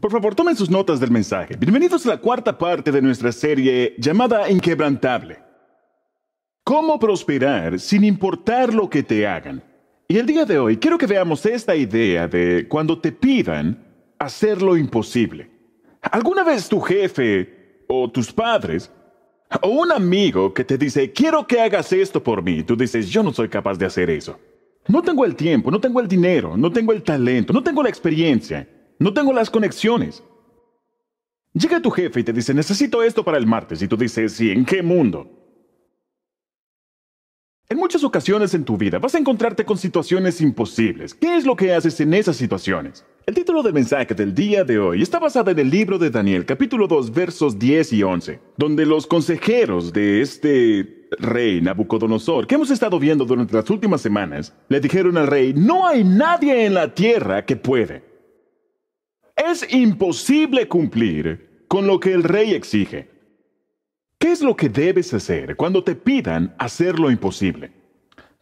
Por favor, tomen sus notas del mensaje. Bienvenidos a la cuarta parte de nuestra serie llamada Inquebrantable. Cómo prosperar sin importar lo que te hagan. Y el día de hoy quiero que veamos esta idea de cuando te pidan hacer lo imposible. ¿Alguna vez tu jefe o tus padres o un amigo que te dice quiero que hagas esto por mí? Tú dices yo no soy capaz de hacer eso. No tengo el tiempo, no tengo el dinero, no tengo el talento, no tengo la experiencia. No tengo las conexiones. Llega tu jefe y te dice, necesito esto para el martes. Y tú dices, sí, ¿en qué mundo? En muchas ocasiones en tu vida vas a encontrarte con situaciones imposibles. ¿Qué es lo que haces en esas situaciones? El título del mensaje del día de hoy está basado en el libro de Daniel, capítulo 2, versos 10 y 11, donde los consejeros de este rey Nabucodonosor, que hemos estado viendo durante las últimas semanas, le dijeron al rey, no hay nadie en la tierra que puede. Es imposible cumplir con lo que el rey exige. ¿Qué es lo que debes hacer cuando te pidan hacer lo imposible?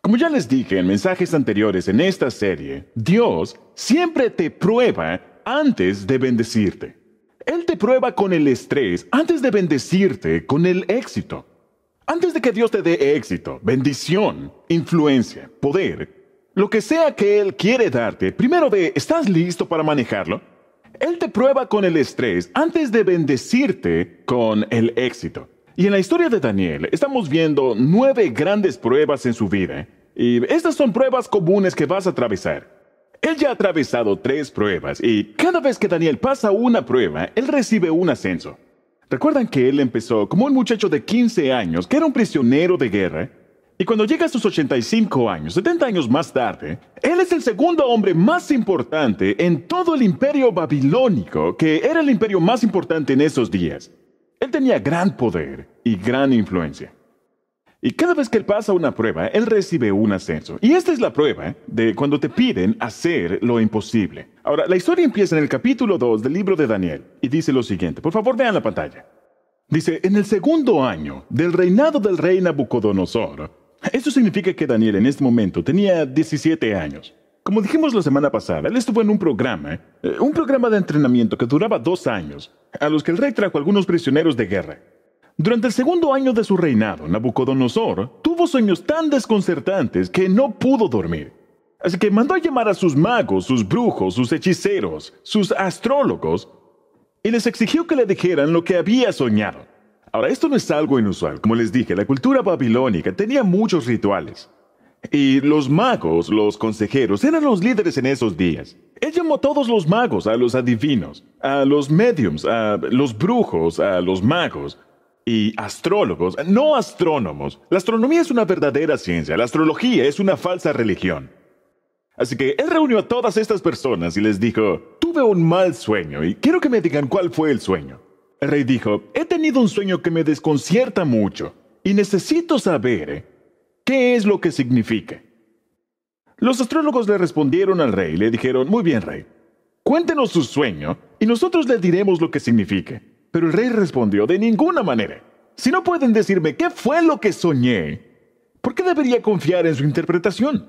Como ya les dije en mensajes anteriores en esta serie, Dios siempre te prueba antes de bendecirte. Él te prueba con el estrés antes de bendecirte con el éxito. Antes de que Dios te dé éxito, bendición, influencia, poder, lo que sea que Él quiere darte, primero ve, ¿estás listo para manejarlo? Él te prueba con el estrés antes de bendecirte con el éxito. Y en la historia de Daniel estamos viendo 9 grandes pruebas en su vida. Y estas son pruebas comunes que vas a atravesar. Él ya ha atravesado 3 pruebas y cada vez que Daniel pasa una prueba, él recibe un ascenso. ¿Recuerdan que él empezó como un muchacho de 15 años que era un prisionero de guerra? Y cuando llega a sus 85 años, 70 años más tarde, él es el segundo hombre más importante en todo el imperio babilónico, que era el imperio más importante en esos días. Él tenía gran poder y gran influencia. Y cada vez que él pasa una prueba, él recibe un ascenso. Y esta es la prueba de cuando te piden hacer lo imposible. Ahora, la historia empieza en el capítulo 2 del libro de Daniel y dice lo siguiente. Por favor, vean la pantalla. Dice, en el segundo año del reinado del rey Nabucodonosor, esto significa que Daniel en este momento tenía 17 años. Como dijimos la semana pasada, él estuvo en un programa de entrenamiento que duraba 2 años, a los que el rey trajo algunos prisioneros de guerra. Durante el segundo año de su reinado, Nabucodonosor tuvo sueños tan desconcertantes que no pudo dormir. Así que mandó a llamar a sus magos, sus brujos, sus hechiceros, sus astrólogos, y les exigió que le dijeran lo que había soñado. Ahora, esto no es algo inusual. Como les dije, la cultura babilónica tenía muchos rituales. Y los magos, los consejeros, eran los líderes en esos días. Él llamó a todos los magos, a los adivinos, a los mediums, a los brujos, a los magos y astrólogos, no astrónomos. La astronomía es una verdadera ciencia, la astrología es una falsa religión. Así que él reunió a todas estas personas y les dijo, tuve un mal sueño y quiero que me digan cuál fue el sueño. El rey dijo, he tenido un sueño que me desconcierta mucho y necesito saber qué es lo que significa. Los astrólogos le respondieron al rey y le dijeron, muy bien rey, cuéntenos su sueño y nosotros le diremos lo que significa. Pero el rey respondió, de ninguna manera. Si no pueden decirme qué fue lo que soñé, ¿por qué debería confiar en su interpretación?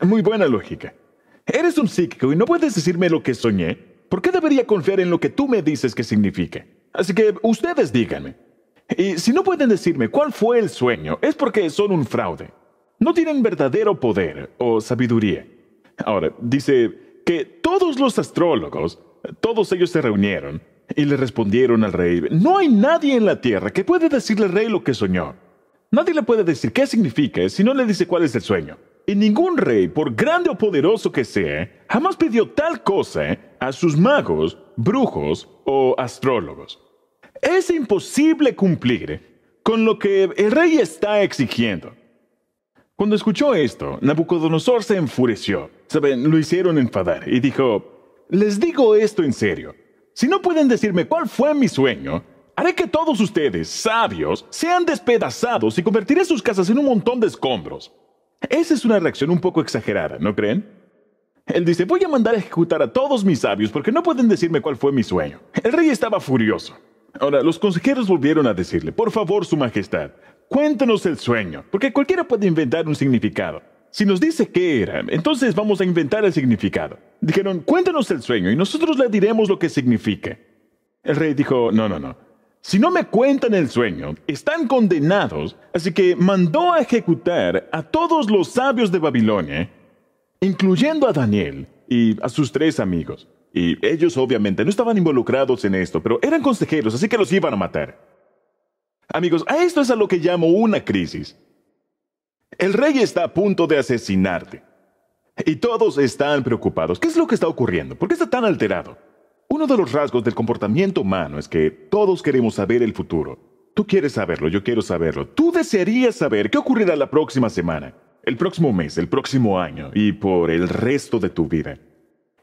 Muy buena lógica. Eres un psíquico y no puedes decirme lo que soñé. ¿Por qué debería confiar en lo que tú me dices que significa? Así que ustedes díganme. Y si no pueden decirme cuál fue el sueño, es porque son un fraude. No tienen verdadero poder o sabiduría. Ahora, dice que todos los astrólogos, todos ellos se reunieron y le respondieron al rey, no hay nadie en la tierra que pueda decirle al rey lo que soñó. Nadie le puede decir qué significa si no le dice cuál es el sueño. Y ningún rey, por grande o poderoso que sea, jamás pidió tal cosa a sus magos, brujos o astrólogos. Es imposible cumplir con lo que el rey está exigiendo. Cuando escuchó esto, Nabucodonosor se enfureció. Saben, lo hicieron enfadar y dijo, les digo esto en serio. Si no pueden decirme cuál fue mi sueño, haré que todos ustedes, sabios, sean despedazados y convertiré sus casas en un montón de escombros. Esa es una reacción un poco exagerada, ¿no creen? Él dice, voy a mandar a ejecutar a todos mis sabios porque no pueden decirme cuál fue mi sueño. El rey estaba furioso. Ahora, los consejeros volvieron a decirle, por favor, su majestad, cuéntenos el sueño, porque cualquiera puede inventar un significado. Si nos dice qué era, entonces vamos a inventar el significado. Dijeron, cuéntanos el sueño y nosotros le diremos lo que significa. El rey dijo, no. Si no me cuentan el sueño, están condenados. Así que mandó a ejecutar a todos los sabios de Babilonia, incluyendo a Daniel y a sus 3 amigos. Y ellos obviamente no estaban involucrados en esto, pero eran consejeros, así que los iban a matar. Amigos, a esto es a lo que llamo una crisis. El rey está a punto de asesinarte. Y todos están preocupados. ¿Qué es lo que está ocurriendo? ¿Por qué está tan alterado? Uno de los rasgos del comportamiento humano es que todos queremos saber el futuro. Tú quieres saberlo, yo quiero saberlo. Tú desearías saber qué ocurrirá la próxima semana, el próximo mes, el próximo año y por el resto de tu vida.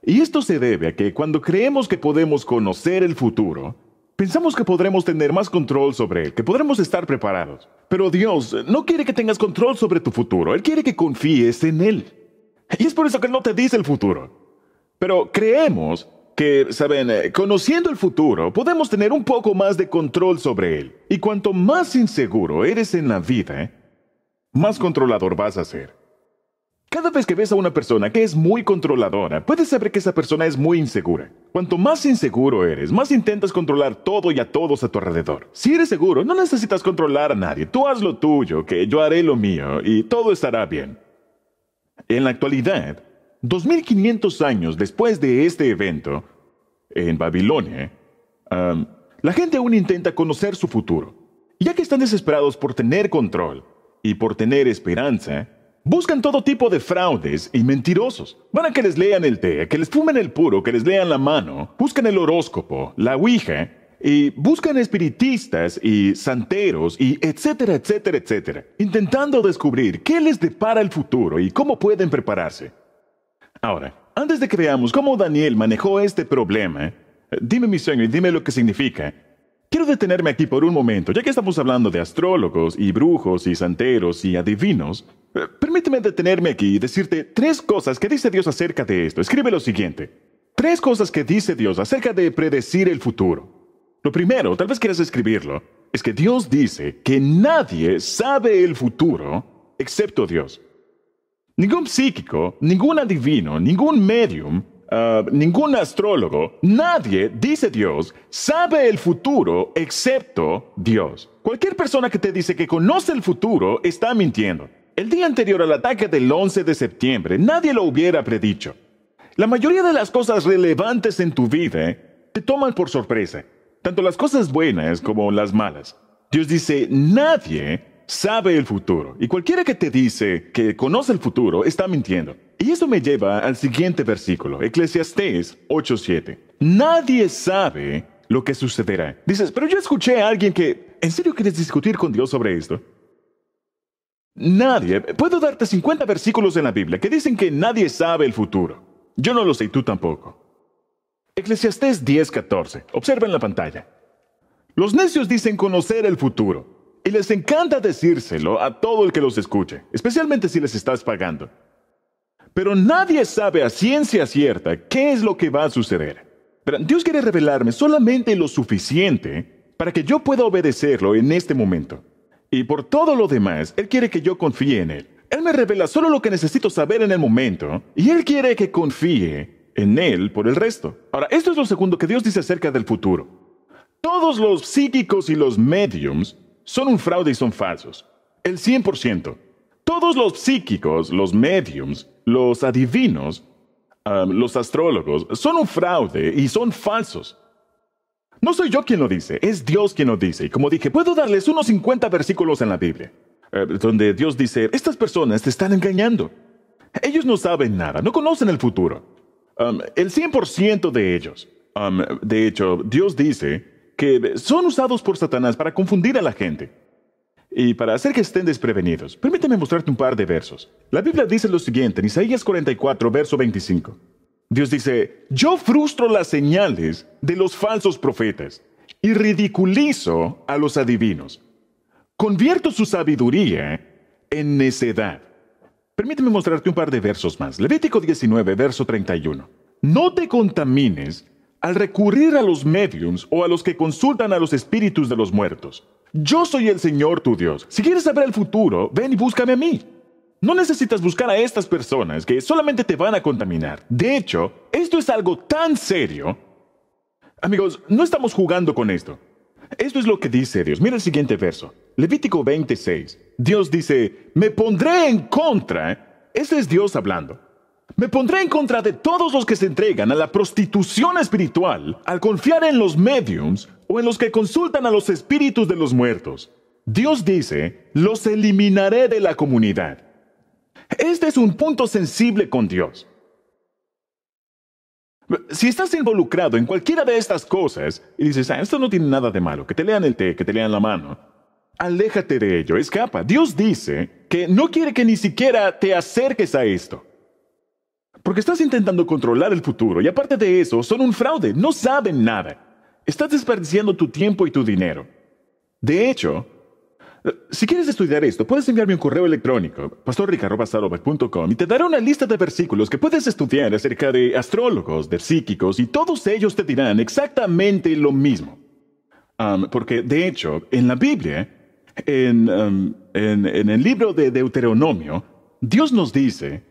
Y esto se debe a que cuando creemos que podemos conocer el futuro, pensamos que podremos tener más control sobre él, que podremos estar preparados. Pero Dios no quiere que tengas control sobre tu futuro. Él quiere que confíes en Él. Y es por eso que Él no te dice el futuro. Pero creemos que, saben, conociendo el futuro, podemos tener un poco más de control sobre él. Y cuanto más inseguro eres en la vida, más controlador vas a ser. Cada vez que ves a una persona que es muy controladora, puedes saber que esa persona es muy insegura. Cuanto más inseguro eres, más intentas controlar todo y a todos a tu alrededor. Si eres seguro, no necesitas controlar a nadie. Tú haz lo tuyo, que yo haré lo mío, y todo estará bien. En la actualidad, 2500 años después de este evento, en Babilonia, la gente aún intenta conocer su futuro. Ya que están desesperados por tener control y por tener esperanza, buscan todo tipo de fraudes y mentirosos. Van a que les lean el té, que les fumen el puro, que les lean la mano. Buscan el horóscopo, la ouija, y buscan espiritistas y santeros y etcétera, etcétera, etcétera. Intentando descubrir qué les depara el futuro y cómo pueden prepararse. Ahora, antes de que veamos cómo Daniel manejó este problema, dime mi sueño y dime lo que significa. Quiero detenerme aquí por un momento, ya que estamos hablando de astrólogos y brujos y santeros y adivinos. Permíteme detenerme aquí y decirte 3 cosas que dice Dios acerca de esto. Escribe lo siguiente. 3 cosas que dice Dios acerca de predecir el futuro. Lo primero, tal vez quieras escribirlo, es que Dios dice que nadie sabe el futuro excepto Dios. Ningún psíquico, ningún adivino, ningún médium, ningún astrólogo, nadie, dice Dios, sabe el futuro excepto Dios. Cualquier persona que te dice que conoce el futuro está mintiendo. El día anterior al ataque del 11 de septiembre, nadie lo hubiera predicho. La mayoría de las cosas relevantes en tu vida te toman por sorpresa, tanto las cosas buenas como las malas. Dios dice, nadie sabe el futuro. Y cualquiera que te dice que conoce el futuro está mintiendo. Y eso me lleva al siguiente versículo, Eclesiastés 8:7. Nadie sabe lo que sucederá. Dices, pero yo escuché a alguien que... ¿En serio quieres discutir con Dios sobre esto? Nadie. Puedo darte 50 versículos en la Biblia que dicen que nadie sabe el futuro. Yo no lo sé y tú tampoco. Eclesiastés 10:14. Observa en la pantalla. Los necios dicen conocer el futuro. Y les encanta decírselo a todo el que los escuche, especialmente si les estás pagando. Pero nadie sabe a ciencia cierta qué es lo que va a suceder. Pero Dios quiere revelarme solamente lo suficiente para que yo pueda obedecerlo en este momento. Y por todo lo demás, Él quiere que yo confíe en Él. Él me revela solo lo que necesito saber en el momento, y Él quiere que confíe en Él por el resto. Ahora, esto es lo segundo que Dios dice acerca del futuro. Todos los psíquicos y los médiums son un fraude y son falsos. El 100%. Todos los psíquicos, los médiums, los adivinos, los astrólogos, son un fraude y son falsos. No soy yo quien lo dice, es Dios quien lo dice. Y como dije, puedo darles unos 50 versículos en la Biblia, donde Dios dice, estas personas te están engañando. Ellos no saben nada, no conocen el futuro. El 100% de ellos. De hecho, Dios dice que son usados por Satanás para confundir a la gente. Y para hacer que estén desprevenidos, permíteme mostrarte un par de versos. La Biblia dice lo siguiente en Isaías 44, verso 25. Dios dice, yo frustro las señales de los falsos profetas y ridiculizo a los adivinos. Convierto su sabiduría en necedad. Permíteme mostrarte un par de versos más. Levítico 19, verso 31. No te contamines al recurrir a los médiums o a los que consultan a los espíritus de los muertos. Yo soy el Señor tu Dios. Si quieres saber el futuro, ven y búscame a mí. No necesitas buscar a estas personas que solamente te van a contaminar. De hecho, esto es algo tan serio. Amigos, no estamos jugando con esto. Esto es lo que dice Dios. Mira el siguiente verso. Levítico 26. Dios dice, me pondré en contra. Este es Dios hablando. Me pondré en contra de todos los que se entregan a la prostitución espiritual al confiar en los médiums o en los que consultan a los espíritus de los muertos. Dios dice, los eliminaré de la comunidad. Este es un punto sensible con Dios. Si estás involucrado en cualquiera de estas cosas y dices, esto no tiene nada de malo, que te lean el té, que te lean la mano, aléjate de ello, escapa. Dios dice que no quiere que ni siquiera te acerques a esto. Porque estás intentando controlar el futuro y aparte de eso, son un fraude, no saben nada. Estás desperdiciando tu tiempo y tu dinero. De hecho, si quieres estudiar esto, puedes enviarme un correo electrónico, pastorric@saddleback.com, y te daré una lista de versículos que puedes estudiar acerca de astrólogos, de psíquicos, y todos ellos te dirán exactamente lo mismo. Porque, de hecho, en la Biblia, en el libro de Deuteronomio, Dios nos dice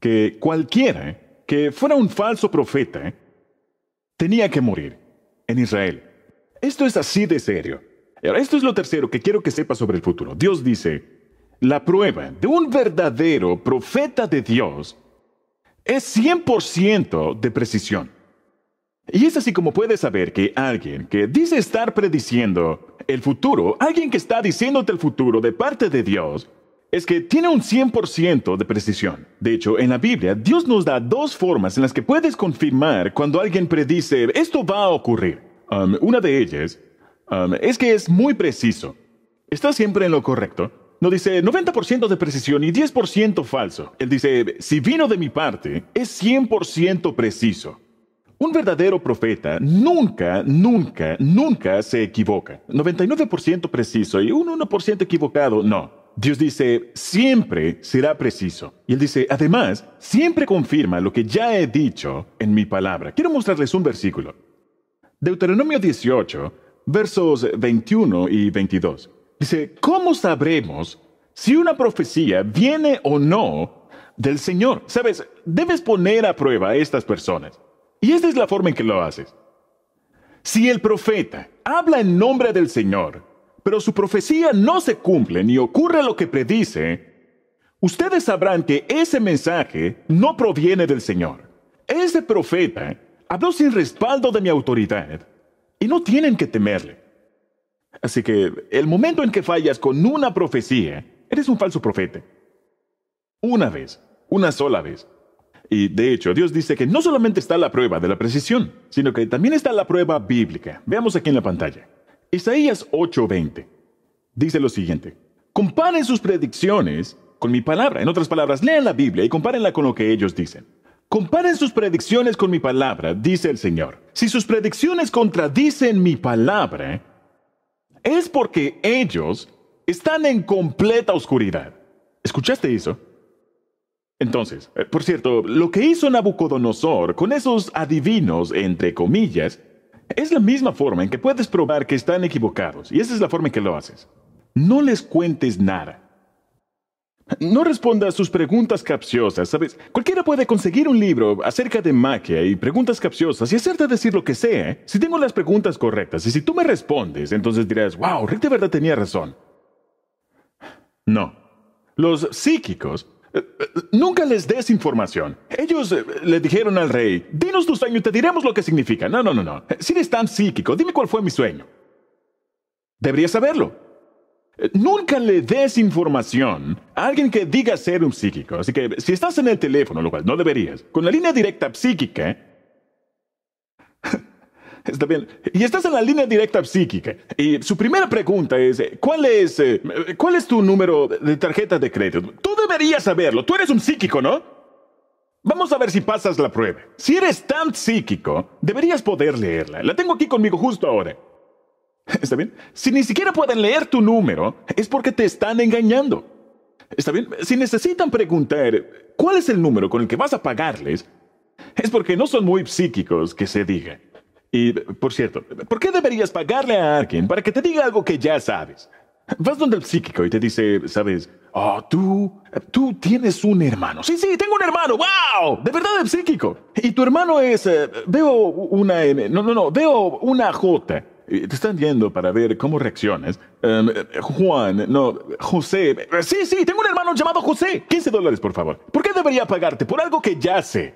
que cualquiera que fuera un falso profeta tenía que morir en Israel. Esto es así de serio. Ahora, esto es lo tercero que quiero que sepas sobre el futuro. Dios dice, la prueba de un verdadero profeta de Dios es 100% de precisión. Y es así como puedes saber que alguien que dice estar prediciendo el futuro, alguien que está diciéndote el futuro de parte de Dios, es que tiene un 100% de precisión. De hecho, en la Biblia, Dios nos da dos formas en las que puedes confirmar cuando alguien predice, esto va a ocurrir. Una de ellas es que es muy preciso. Está siempre en lo correcto. No dice 90% de precisión y 10% falso. Él dice, si vino de mi parte, es 100% preciso. Un verdadero profeta nunca, nunca, nunca se equivoca. 99% preciso y un 1% equivocado, no. Dios dice, siempre será preciso. Y él dice, además, siempre confirma lo que ya he dicho en mi palabra. Quiero mostrarles un versículo. Deuteronomio 18, versos 21 y 22. Dice, ¿cómo sabremos si una profecía viene o no del Señor? Sabes, debes poner a prueba a estas personas. Y esta es la forma en que lo haces. Si el profeta habla en nombre del Señor, pero su profecía no se cumple ni ocurre lo que predice, ustedes sabrán que ese mensaje no proviene del Señor. Ese profeta habló sin respaldo de mi autoridad. Y no tienen que temerle. Así que el momento en que fallas con una profecía, eres un falso profeta. Una vez, una sola vez. Y de hecho, Dios dice que no solamente está la prueba de la precisión, sino que también está la prueba bíblica. Veamos aquí en la pantalla. Isaías 8:20 dice lo siguiente. Comparen sus predicciones con mi palabra. En otras palabras, lean la Biblia y compárenla con lo que ellos dicen. Comparen sus predicciones con mi palabra, dice el Señor. Si sus predicciones contradicen mi palabra, es porque ellos están en completa oscuridad. ¿Escuchaste eso? Entonces, por cierto, lo que hizo Nabucodonosor con esos adivinos, entre comillas, es la misma forma en que puedes probar que están equivocados. Y esa es la forma en que lo haces. No les cuentes nada. No responda a sus preguntas capciosas, ¿sabes? Cualquiera puede conseguir un libro acerca de magia y preguntas capciosas y hacerte decir lo que sea, si tengo las preguntas correctas. Y si tú me respondes, entonces dirás, wow, Rick de verdad tenía razón. No. Los psíquicos, nunca les des información. Ellos le dijeron al rey, dinos tu sueño y te diremos lo que significa. No, no, no, no. Si eres tan psíquico, dime cuál fue mi sueño. Deberías saberlo. Nunca le des información a alguien que diga ser un psíquico. Así que si estás en el teléfono, lo cual no deberías, con la línea directa psíquica, está bien, y estás en la línea directa psíquica, y su primera pregunta es, ¿cuál es tu número de tarjeta de crédito? Tú deberías saberlo, tú eres un psíquico, ¿no? Vamos a ver si pasas la prueba. Si eres tan psíquico, deberías poder leerla. La tengo aquí conmigo justo ahora. ¿Está bien? Si ni siquiera pueden leer tu número, es porque te están engañando. ¿Está bien? Si necesitan preguntar cuál es el número con el que vas a pagarles, es porque no son muy psíquicos que se diga. Y, por cierto, ¿por qué deberías pagarle a alguien para que te diga algo que ya sabes? Vas donde el psíquico y te dice, ¿sabes? Oh, tú tienes un hermano. Sí, tengo un hermano. ¡Wow! De verdad el psíquico. Y tu hermano es... veo una M. No. Veo una J. Te están yendo para ver cómo reaccionas. Juan, no, José. Sí, tengo un hermano llamado José. $15, por favor. ¿Por qué debería pagarte por algo que ya sé?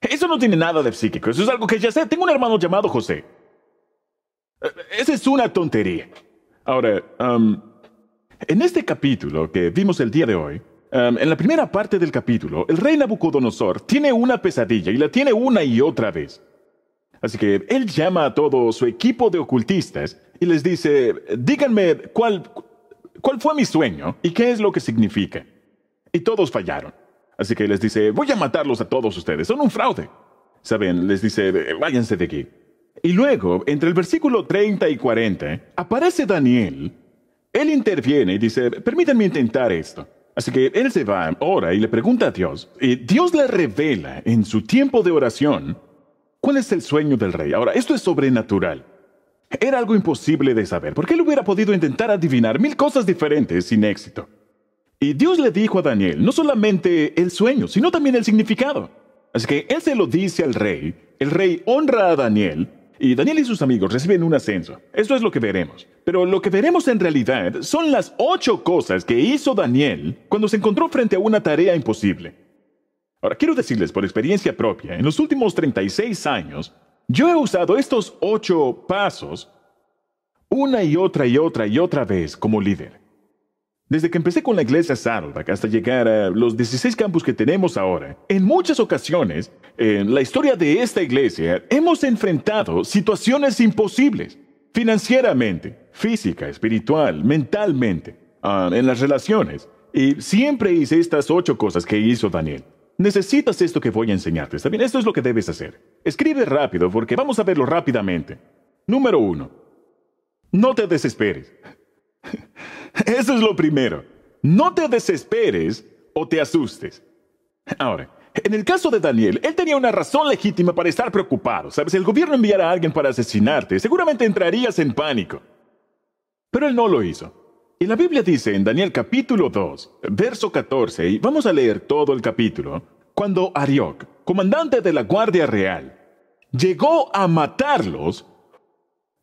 Eso no tiene nada de psíquico. Eso es algo que ya sé. Tengo un hermano llamado José. Esa es una tontería. Ahora, en este capítulo que vimos el día de hoy, en la primera parte del capítulo, el rey Nabucodonosor tiene una pesadilla y la tiene una y otra vez. Así que él llama a todo su equipo de ocultistas y les dice, díganme cuál fue mi sueño y qué es lo que significa. Y todos fallaron. Así que les dice, voy a matarlos a todos ustedes, son un fraude. Saben, les dice, váyanse de aquí. Y luego, entre el versículo 30 y 40, aparece Daniel. Él interviene y dice, permítanme intentar esto. Así que él se va, ora y le pregunta a Dios. Y Dios le revela en su tiempo de oración, ¿cuál es el sueño del rey? Ahora, esto es sobrenatural. Era algo imposible de saber, porque él hubiera podido intentar adivinar 1000 cosas diferentes sin éxito. Y Dios le dijo a Daniel, no solamente el sueño, sino también el significado. Así que él se lo dice al rey. El rey honra a Daniel. Y Daniel y sus amigos reciben un ascenso. Eso es lo que veremos. Pero lo que veremos en realidad son las 8 cosas que hizo Daniel cuando se encontró frente a una tarea imposible. Ahora, quiero decirles por experiencia propia, en los últimos 36 años, yo he usado estos 8 pasos una y otra vez como líder. Desde que empecé con la iglesia Saddleback hasta llegar a los 16 campus que tenemos ahora, en muchas ocasiones, en la historia de esta iglesia, hemos enfrentado situaciones imposibles, financieramente, física, espiritual, mentalmente, en las relaciones. Y siempre hice estas 8 cosas que hizo Daniel. Necesitas esto que voy a enseñarte, ¿está bien? Esto es lo que debes hacer. Escribe rápido porque vamos a verlo rápidamente. Número 1. No te desesperes. Eso es lo primero. No te desesperes o te asustes. Ahora, en el caso de Daniel, él tenía una razón legítima para estar preocupado. ¿Sabes? Si el gobierno enviara a alguien para asesinarte, seguramente entrarías en pánico. Pero él no lo hizo. Y la Biblia dice en Daniel capítulo 2, verso 14, y vamos a leer todo el capítulo, cuando Arioc, comandante de la Guardia Real, llegó a matarlos,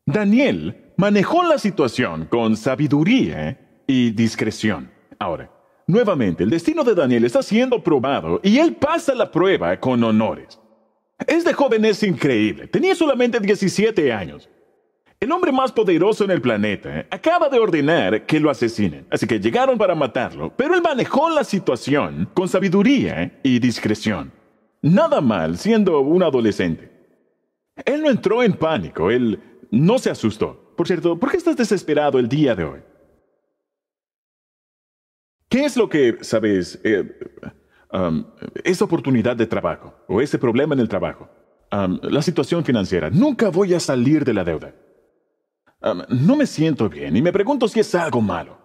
Daniel manejó la situación con sabiduría y discreción. Ahora, nuevamente, el destino de Daniel está siendo probado y él pasa la prueba con honores. Este joven es increíble. Tenía solamente 17 años. El hombre más poderoso en el planeta acaba de ordenar que lo asesinen. Así que llegaron para matarlo, pero él manejó la situación con sabiduría y discreción. Nada mal siendo un adolescente. Él no entró en pánico. Él no se asustó. Por cierto, ¿por qué estás desesperado el día de hoy? ¿Qué es lo que, sabes, esa oportunidad de trabajo o ese problema en el trabajo? La situación financiera. Nunca voy a salir de la deuda. No me siento bien y me pregunto si es algo malo.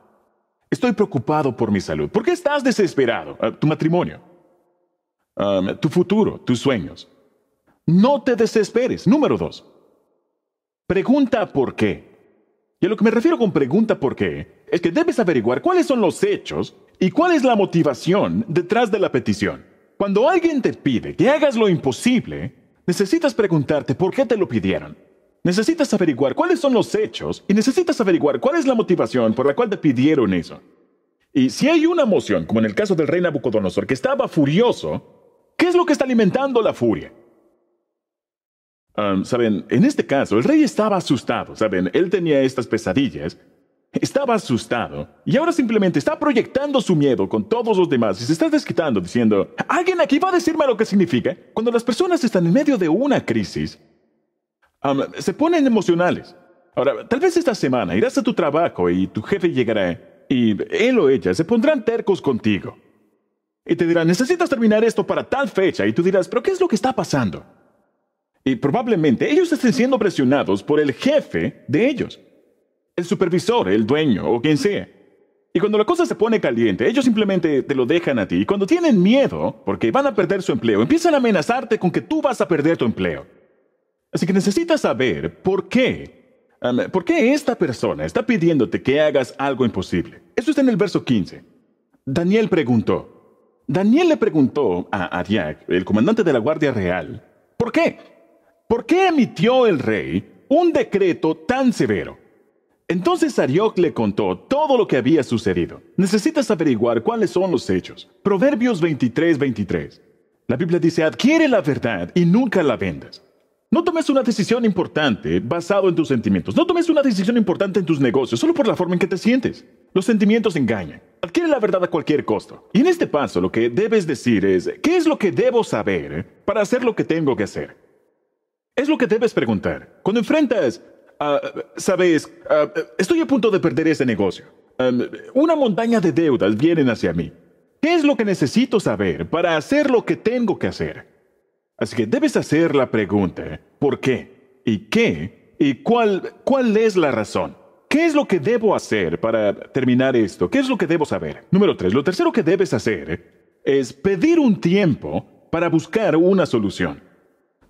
Estoy preocupado por mi salud. ¿Por qué estás desesperado? Tu matrimonio. Tu futuro, tus sueños. No te desesperes. Número 2. Pregunta por qué. Y a lo que me refiero con pregunta por qué es que debes averiguar cuáles son los hechos y cuál es la motivación detrás de la petición. Cuando alguien te pide que hagas lo imposible, necesitas preguntarte por qué te lo pidieron. Necesitas averiguar cuáles son los hechos y necesitas averiguar cuál es la motivación por la cual te pidieron eso. Y si hay una emoción, como en el caso del rey Nabucodonosor, que estaba furioso, ¿qué es lo que está alimentando la furia? Saben, en este caso, el rey estaba asustado, ¿saben? Él tenía estas pesadillas, estaba asustado, y ahora simplemente está proyectando su miedo con todos los demás y se está desquitando diciendo, ¿alguien aquí va a decirme lo que significa? Cuando las personas están en medio de una crisis, se ponen emocionales. Ahora, tal vez esta semana irás a tu trabajo y tu jefe llegará, y él o ella se pondrán tercos contigo. Y te dirán, necesitas terminar esto para tal fecha, y tú dirás, ¿pero qué es lo que está pasando? Y probablemente ellos estén siendo presionados por el jefe de ellos. El supervisor, el dueño o quien sea. Y cuando la cosa se pone caliente, ellos simplemente te lo dejan a ti. Y cuando tienen miedo, porque van a perder su empleo, empiezan a amenazarte con que tú vas a perder tu empleo. Así que necesitas saber por qué ¿Por qué esta persona está pidiéndote que hagas algo imposible? Eso está en el verso 15. Daniel le preguntó a Arioc, el comandante de la Guardia Real, ¿por qué? ¿Por qué emitió el rey un decreto tan severo? Entonces Arioc le contó todo lo que había sucedido. Necesitas averiguar cuáles son los hechos. Proverbios 23:23. La Biblia dice, adquiere la verdad y nunca la vendas. No tomes una decisión importante basado en tus sentimientos. No tomes una decisión importante en tus negocios solo por la forma en que te sientes. Los sentimientos engañan. Adquiere la verdad a cualquier costo. Y en este paso lo que debes decir es, ¿qué es lo que debo saber para hacer lo que tengo que hacer? Es lo que debes preguntar. Cuando enfrentas, estoy a punto de perder ese negocio. Una montaña de deudas vienen hacia mí. ¿Qué es lo que necesito saber para hacer lo que tengo que hacer? Así que debes hacer la pregunta, ¿por qué? ¿Y qué? ¿Y cuál es la razón? ¿Qué es lo que debo hacer para terminar esto? ¿Qué es lo que debo saber? Número 3, lo tercero que debes hacer es pedir un tiempo para buscar una solución.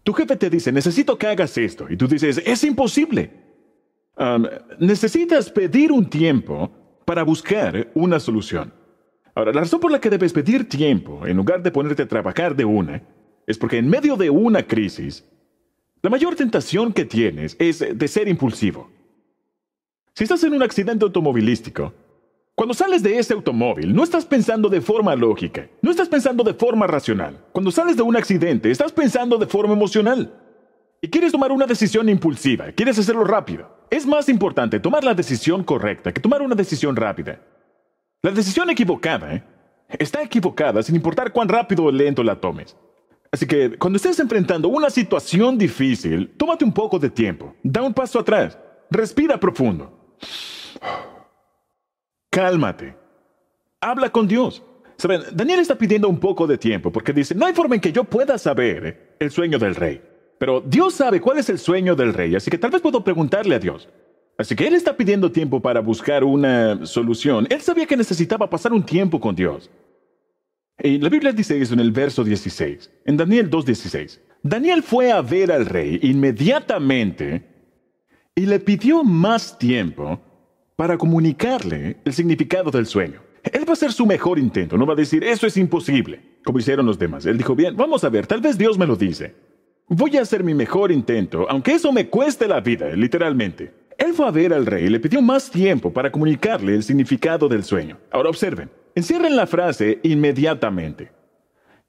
Tu jefe te dice, necesito que hagas esto. Y tú dices, es imposible. Necesitas pedir un tiempo para buscar una solución. Ahora, la razón por la que debes pedir tiempo, en lugar de ponerte a trabajar de una, es porque en medio de una crisis, la mayor tentación que tienes es de ser impulsivo. Si estás en un accidente automovilístico, cuando sales de ese automóvil, no estás pensando de forma lógica, no estás pensando de forma racional. Cuando sales de un accidente, estás pensando de forma emocional. Y quieres tomar una decisión impulsiva, quieres hacerlo rápido. Es más importante tomar la decisión correcta que tomar una decisión rápida. La decisión equivocada está equivocada sin importar cuán rápido o lento la tomes. Así que, cuando estés enfrentando una situación difícil, tómate un poco de tiempo. Da un paso atrás. Respira profundo. Cálmate. Habla con Dios. ¿Saben? Daniel está pidiendo un poco de tiempo porque dice, no hay forma en que yo pueda saber el sueño del rey. Pero Dios sabe cuál es el sueño del rey, así que tal vez puedo preguntarle a Dios. Así que él está pidiendo tiempo para buscar una solución. Él sabía que necesitaba pasar un tiempo con Dios. Y la Biblia dice eso en el verso 16, en Daniel 2:16. Daniel fue a ver al rey inmediatamente y le pidió más tiempo para comunicarle el significado del sueño. Él va a hacer su mejor intento, no va a decir, eso es imposible, como hicieron los demás. Él dijo, bien, vamos a ver, tal vez Dios me lo dice. Voy a hacer mi mejor intento, aunque eso me cueste la vida, literalmente. Él fue a ver al rey y le pidió más tiempo para comunicarle el significado del sueño. Ahora observen. Encierren la frase inmediatamente.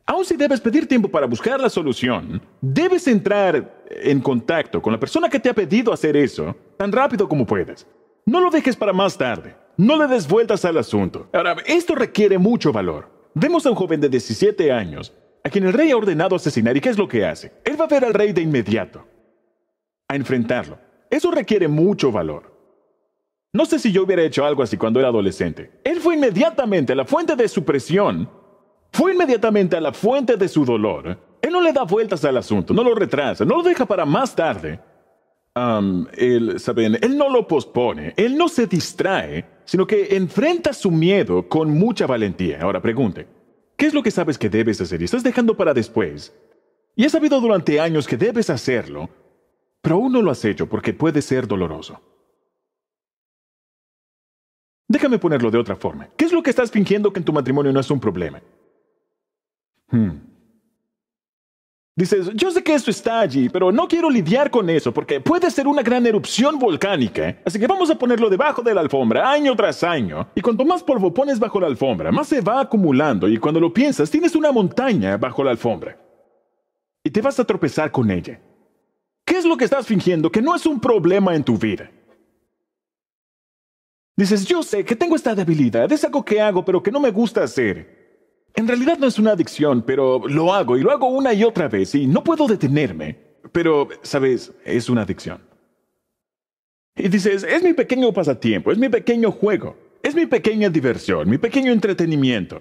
Aun si debes pedir tiempo para buscar la solución, debes entrar en contacto con la persona que te ha pedido hacer eso tan rápido como puedas. No lo dejes para más tarde. No le des vueltas al asunto. Ahora, esto requiere mucho valor. Vemos a un joven de 17 años, a quien el rey ha ordenado asesinar, ¿y qué es lo que hace? Él va a ver al rey de inmediato, a enfrentarlo. Eso requiere mucho valor. No sé si yo hubiera hecho algo así cuando era adolescente. Él fue inmediatamente a la fuente de su presión. Fue inmediatamente a la fuente de su dolor. Él no le da vueltas al asunto, no lo retrasa, no lo deja para más tarde. Él no lo pospone, él no se distrae, sino que enfrenta su miedo con mucha valentía. Ahora pregunte, ¿qué es lo que sabes que debes hacer y estás dejando para después? Y has sabido durante años que debes hacerlo, pero aún no lo has hecho porque puede ser doloroso. Déjame ponerlo de otra forma. ¿Qué es lo que estás fingiendo que en tu matrimonio no es un problema? Dices, yo sé que esto está allí, pero no quiero lidiar con eso porque puede ser una gran erupción volcánica. Así que vamos a ponerlo debajo de la alfombra año tras año. Y cuanto más polvo pones bajo la alfombra, más se va acumulando. Y cuando lo piensas, tienes una montaña bajo la alfombra. Y te vas a tropezar con ella. ¿Qué es lo que estás fingiendo que no es un problema en tu vida? Dices, yo sé que tengo esta debilidad, es algo que hago pero que no me gusta hacer. En realidad no es una adicción, pero lo hago y lo hago una y otra vez y no puedo detenerme. Pero, ¿sabes? Es una adicción. Y dices, es mi pequeño pasatiempo, es mi pequeño juego, es mi pequeña diversión, mi pequeño entretenimiento,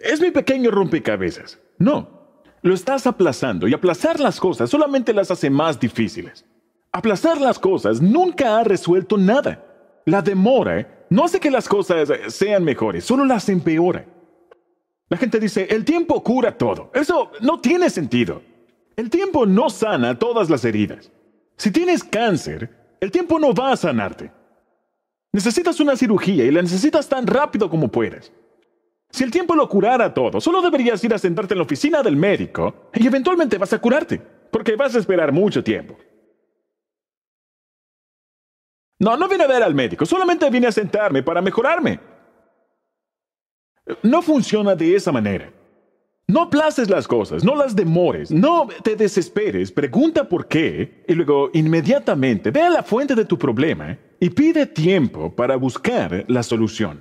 es mi pequeño rompecabezas. No, lo estás aplazando y aplazar las cosas solamente las hace más difíciles. Aplazar las cosas nunca ha resuelto nada. La demora no hace que las cosas sean mejores, solo las empeora. La gente dice, el tiempo cura todo. Eso no tiene sentido. El tiempo no sana todas las heridas. Si tienes cáncer, El tiempo no va a sanarte. Necesitas una cirugía y la necesitas tan rápido como puedes. Si el tiempo lo curara todo, solo deberías ir a sentarte en la oficina del médico y eventualmente vas a curarte, porque vas a esperar mucho tiempo. No, no vine a ver al médico, solamente vine a sentarme para mejorarme. No funciona de esa manera. No aplaces las cosas, no las demores, no te desesperes, pregunta por qué y luego inmediatamente ve a la fuente de tu problema y pide tiempo para buscar la solución.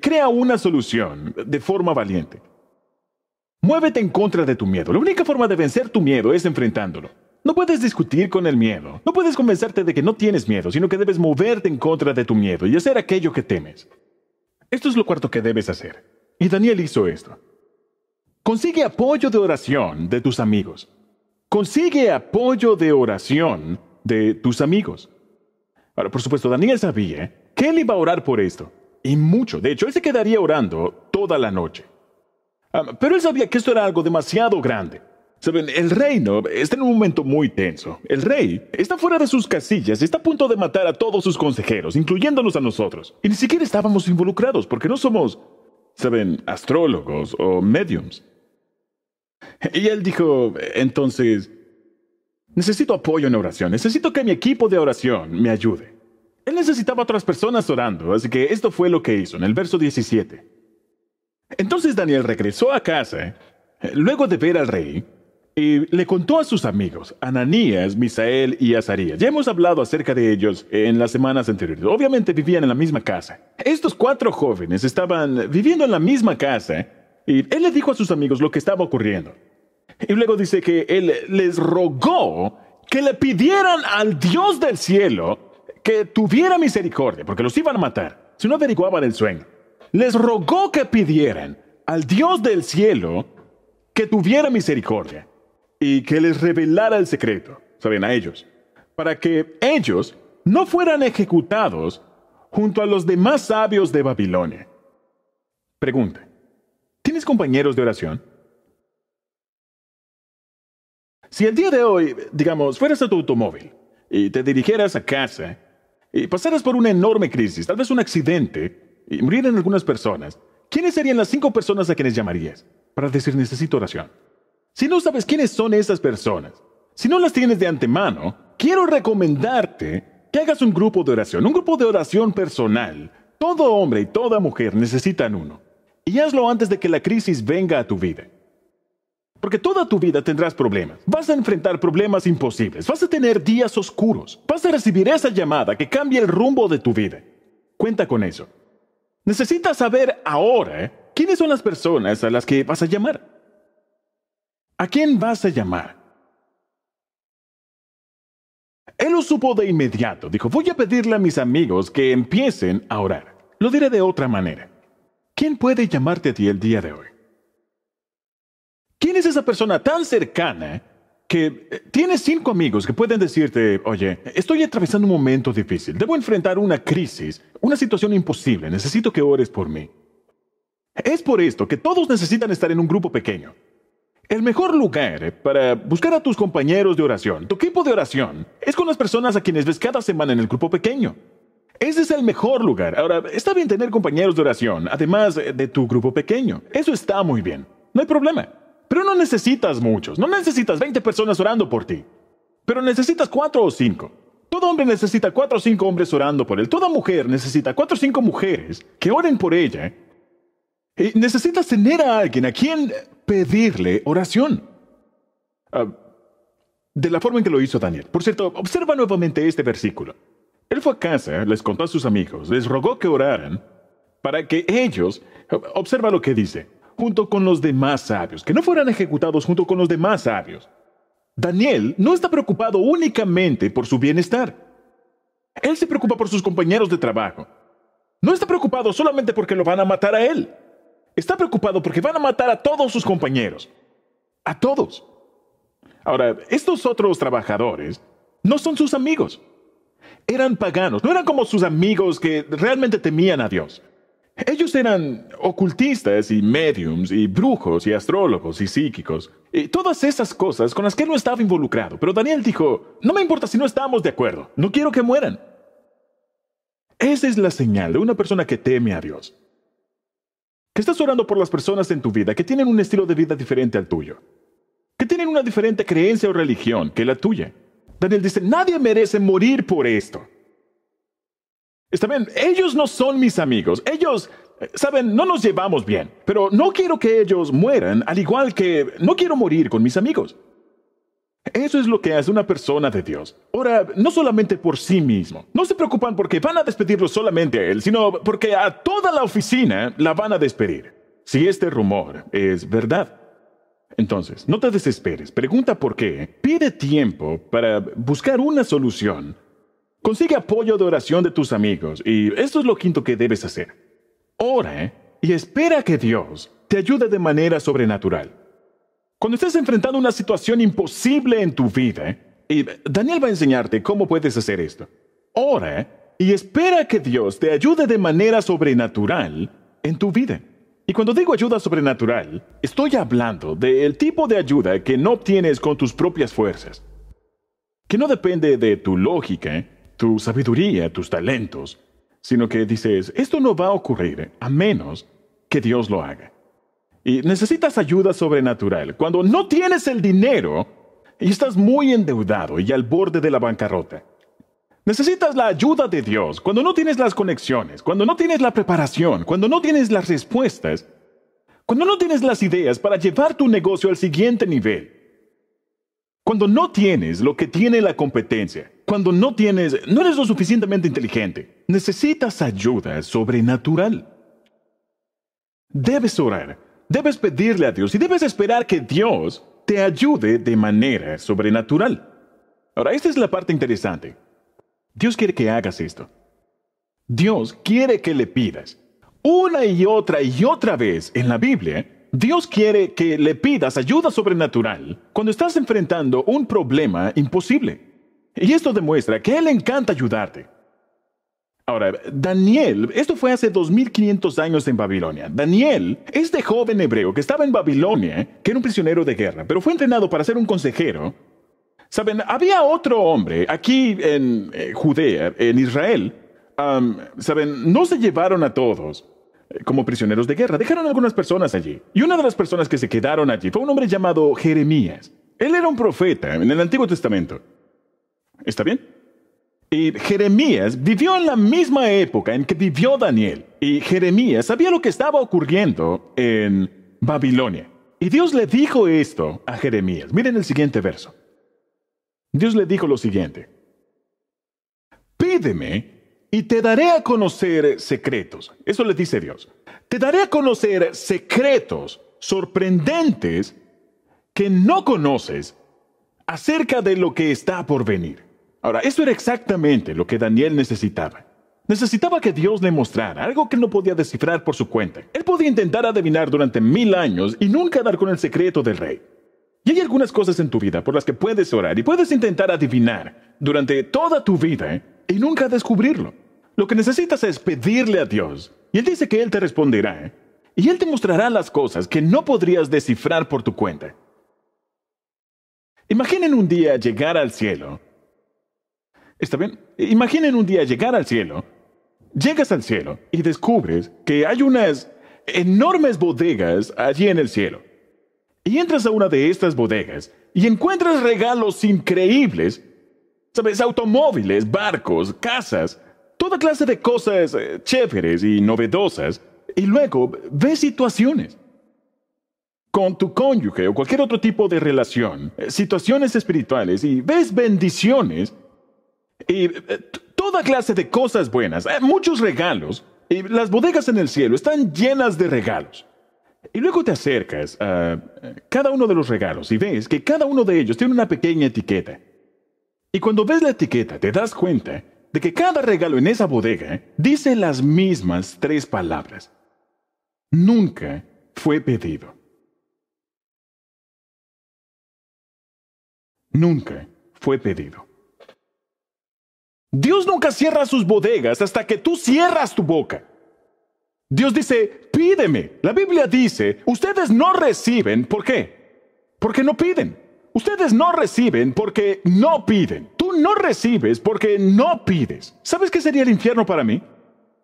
Crea una solución de forma valiente. Muévete en contra de tu miedo. La única forma de vencer tu miedo es enfrentándolo. No puedes discutir con el miedo. No puedes convencerte de que no tienes miedo, sino que debes moverte en contra de tu miedo y hacer aquello que temes. Esto es lo cuarto que debes hacer. Y Daniel hizo esto. Consigue apoyo de oración de tus amigos. Consigue apoyo de oración de tus amigos. Ahora, por supuesto, Daniel sabía que él iba a orar por esto. Y mucho. De hecho, él se quedaría orando toda la noche. Pero él sabía que esto era algo demasiado grande. Saben, el reino está en un momento muy tenso. El rey está fuera de sus casillas y está a punto de matar a todos sus consejeros, incluyéndonos a nosotros. Y ni siquiera estábamos involucrados porque no somos, saben, astrólogos o mediums. Y él dijo, entonces, necesito apoyo en oración. Necesito que mi equipo de oración me ayude. Él necesitaba a otras personas orando, así que esto fue lo que hizo en el verso 17. Entonces Daniel regresó a casa, luego de ver al rey, y le contó a sus amigos, Ananías, Misael y Azarías. Ya hemos hablado acerca de ellos en las semanas anteriores. Obviamente vivían en la misma casa. Estos cuatro jóvenes estaban viviendo en la misma casa, y él le dijo a sus amigos lo que estaba ocurriendo. Y luego dice que él les rogó que le pidieran al Dios del cielo que tuviera misericordia, porque los iban a matar si no averiguaban el sueño. Les rogó que pidieran al Dios del cielo que tuviera misericordia y que les revelara el secreto, saben, a ellos, para que ellos no fueran ejecutados junto a los demás sabios de Babilonia. Pregunta, ¿tienes compañeros de oración? Si el día de hoy, digamos, fueras a tu automóvil y te dirigieras a casa, y pasaras por una enorme crisis, tal vez un accidente, y murieran algunas personas, ¿quiénes serían las 5 personas a quienes llamarías para decir necesito oración? Si no sabes quiénes son esas personas, si no las tienes de antemano, quiero recomendarte que hagas un grupo de oración personal. Todo hombre y toda mujer necesitan uno. Y hazlo antes de que la crisis venga a tu vida. Porque toda tu vida tendrás problemas. Vas a enfrentar problemas imposibles. Vas a tener días oscuros. Vas a recibir esa llamada que cambia el rumbo de tu vida. Cuenta con eso. Necesitas saber ahora quiénes son las personas a las que vas a llamar. ¿A quién vas a llamar? Él lo supo de inmediato. Dijo, voy a pedirle a mis amigos que empiecen a orar. Lo diré de otra manera. ¿Quién puede llamarte a ti el día de hoy? ¿Quién es esa persona tan cercana que tienes 5 amigos que pueden decirte, oye, estoy atravesando un momento difícil, debo enfrentar una crisis, una situación imposible, necesito que ores por mí? Es por esto que todos necesitan estar en un grupo pequeño. El mejor lugar para buscar a tus compañeros de oración, tu equipo de oración, es con las personas a quienes ves cada semana en el grupo pequeño. Ese es el mejor lugar. Ahora, está bien tener compañeros de oración, además de tu grupo pequeño. Eso está muy bien. No hay problema. Pero no necesitas muchos. No necesitas 20 personas orando por ti. Pero necesitas 4 o 5. Todo hombre necesita 4 o 5 hombres orando por él. Toda mujer necesita 4 o 5 mujeres que oren por ella. Y necesitas tener a alguien a quien pedirle oración. De la forma en que lo hizo Daniel. Por cierto, observa nuevamente este versículo. Él fue a casa, les contó a sus amigos, les rogó que oraran para que ellos... Observa lo que dice. Junto con los demás sabios, que no fueran ejecutados junto con los demás sabios. Daniel no está preocupado únicamente por su bienestar. Él se preocupa por sus compañeros de trabajo. No está preocupado solamente porque lo van a matar a él. Está preocupado porque van a matar a todos sus compañeros. A todos. Ahora, estos otros trabajadores no son sus amigos. Eran paganos, no eran como sus amigos que realmente temían a Dios. Ellos eran ocultistas y mediums y brujos y astrólogos y psíquicos. Y todas esas cosas con las que él no estaba involucrado. Pero Daniel dijo, no me importa si no estamos de acuerdo. No quiero que mueran. Esa es la señal de una persona que teme a Dios. Que estás orando por las personas en tu vida que tienen un estilo de vida diferente al tuyo. Que tienen una diferente creencia o religión que la tuya. Daniel dice, nadie merece morir por esto. Está bien, ellos no son mis amigos. Ellos, saben, no nos llevamos bien. Pero no quiero que ellos mueran, al igual que no quiero morir con mis amigos. Eso es lo que hace una persona de Dios. Ora, no solamente por sí mismo. No se preocupan porque van a despedirlo solamente a él, sino porque a toda la oficina la van a despedir. Si este rumor es verdad. Entonces, no te desesperes. Pregunta por qué. Pide tiempo para buscar una solución. Consigue apoyo de oración de tus amigos, y esto es lo quinto que debes hacer. Ora y espera que Dios te ayude de manera sobrenatural. Cuando estés enfrentando una situación imposible en tu vida, y Daniel va a enseñarte cómo puedes hacer esto. Ora y espera que Dios te ayude de manera sobrenatural en tu vida. Y cuando digo ayuda sobrenatural, estoy hablando del tipo de ayuda que no obtienes con tus propias fuerzas. Que no depende de tu lógica, tu sabiduría, tus talentos, sino que dices, esto no va a ocurrir a menos que Dios lo haga. Y necesitas ayuda sobrenatural cuando no tienes el dinero y estás muy endeudado y al borde de la bancarrota. Necesitas la ayuda de Dios cuando no tienes las conexiones, cuando no tienes la preparación, cuando no tienes las respuestas, cuando no tienes las ideas para llevar tu negocio al siguiente nivel. Cuando no tienes lo que tiene la competencia, cuando no eres lo suficientemente inteligente, necesitas ayuda sobrenatural. Debes orar, debes pedirle a Dios y debes esperar que Dios te ayude de manera sobrenatural. Ahora, esta es la parte interesante. Dios quiere que hagas esto. Dios quiere que le pidas. Una y otra vez en la Biblia, Dios quiere que le pidas ayuda sobrenatural cuando estás enfrentando un problema imposible. Y esto demuestra que a Él le encanta ayudarte. Ahora, Daniel, esto fue hace 2500 años en Babilonia. Daniel, este joven hebreo que estaba en Babilonia, que era un prisionero de guerra, pero fue entrenado para ser un consejero. Saben, había otro hombre aquí en Judea, en Israel. Saben, no se llevaron a todos como prisioneros de guerra. Dejaron algunas personas allí. Y una de las personas que se quedaron allí fue un hombre llamado Jeremías. Él era un profeta en el Antiguo Testamento. ¿Está bien? Y Jeremías vivió en la misma época en que vivió Daniel. Y Jeremías sabía lo que estaba ocurriendo en Babilonia. Y Dios le dijo esto a Jeremías. Miren el siguiente verso. Dios le dijo lo siguiente. Pídeme y te daré a conocer secretos. Eso le dice Dios. Te daré a conocer secretos sorprendentes que no conoces acerca de lo que está por venir. Ahora, eso era exactamente lo que Daniel necesitaba. Necesitaba que Dios le mostrara algo que no podía descifrar por su cuenta. Él podía intentar adivinar durante 1000 años y nunca dar con el secreto del rey. Y hay algunas cosas en tu vida por las que puedes orar y puedes intentar adivinar durante toda tu vida y nunca descubrirlo. Lo que necesitas es pedirle a Dios. Y Él dice que Él te responderá. Y Él te mostrará las cosas que no podrías descifrar por tu cuenta. Imaginen un día llegar al cielo. ¿Está bien? Imaginen un día llegar al cielo. Llegas al cielo y descubres que hay unas enormes bodegas allí en el cielo. Y entras a una de estas bodegas y encuentras regalos increíbles. ¿Sabes? Automóviles, barcos, casas, toda clase de cosas chéveres y novedosas. Y luego ves situaciones con tu cónyuge o cualquier otro tipo de relación, situaciones espirituales y ves bendiciones y toda clase de cosas buenas, muchos regalos. Y las bodegas en el cielo están llenas de regalos. Y luego te acercas a cada uno de los regalos y ves que cada uno de ellos tiene una pequeña etiqueta. Y cuando ves la etiqueta, te das cuenta de que cada regalo en esa bodega dice las mismas 3 palabras. Nunca fue pedido. Nunca fue pedido. Dios nunca cierra sus bodegas hasta que tú cierras tu boca. Dios dice, pídeme. La Biblia dice, ustedes no reciben. ¿Por qué? Porque no piden. Ustedes no reciben porque no piden. Tú no recibes porque no pides. ¿Sabes qué sería el infierno para mí?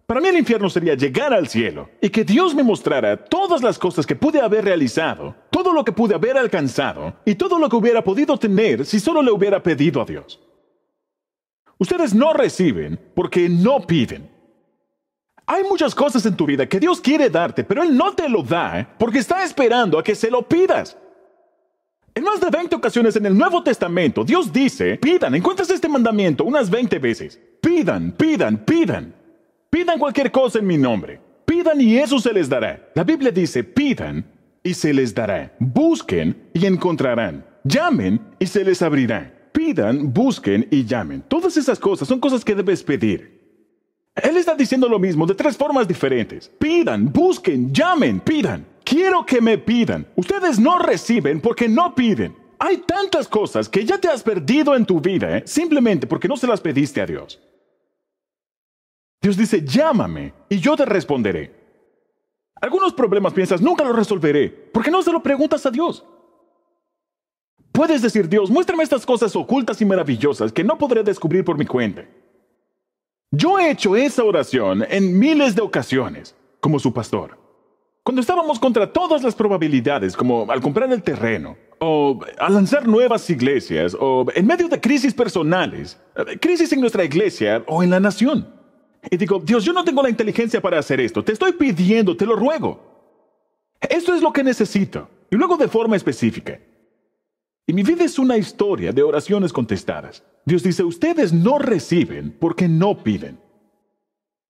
Para mí el infierno sería llegar al cielo y que Dios me mostrara todas las cosas que pude haber realizado, todo lo que pude haber alcanzado y todo lo que hubiera podido tener si solo le hubiera pedido a Dios. Ustedes no reciben porque no piden. Hay muchas cosas en tu vida que Dios quiere darte, pero Él no te lo da porque está esperando a que se lo pidas. En más de 20 ocasiones en el Nuevo Testamento, Dios dice, pidan, encuentras este mandamiento unas 20 veces. Pidan, pidan, pidan. Pidan cualquier cosa en mi nombre. Pidan y eso se les dará. La Biblia dice, pidan y se les dará. Busquen y encontrarán. Llamen y se les abrirá. Pidan, busquen y llamen. Todas esas cosas son cosas que debes pedir. Él está diciendo lo mismo de tres formas diferentes. Pidan, busquen, llamen, pidan. Quiero que me pidan. Ustedes no reciben porque no piden. Hay tantas cosas que ya te has perdido en tu vida, simplemente porque no se las pediste a Dios. Dios dice, llámame y yo te responderé. Algunos problemas piensas, nunca los resolveré, porque no se lo preguntas a Dios. Puedes decir, Dios, muéstrame estas cosas ocultas y maravillosas que no podré descubrir por mi cuenta. Yo he hecho esa oración en miles de ocasiones, como su pastor. Cuando estábamos contra todas las probabilidades, como al comprar el terreno, o al lanzar nuevas iglesias, o en medio de crisis personales, crisis en nuestra iglesia o en la nación. Y digo, Dios, yo no tengo la inteligencia para hacer esto. Te estoy pidiendo, te lo ruego. Esto es lo que necesito. Y luego de forma específica. Y mi vida es una historia de oraciones contestadas. Dios dice, ustedes no reciben porque no piden.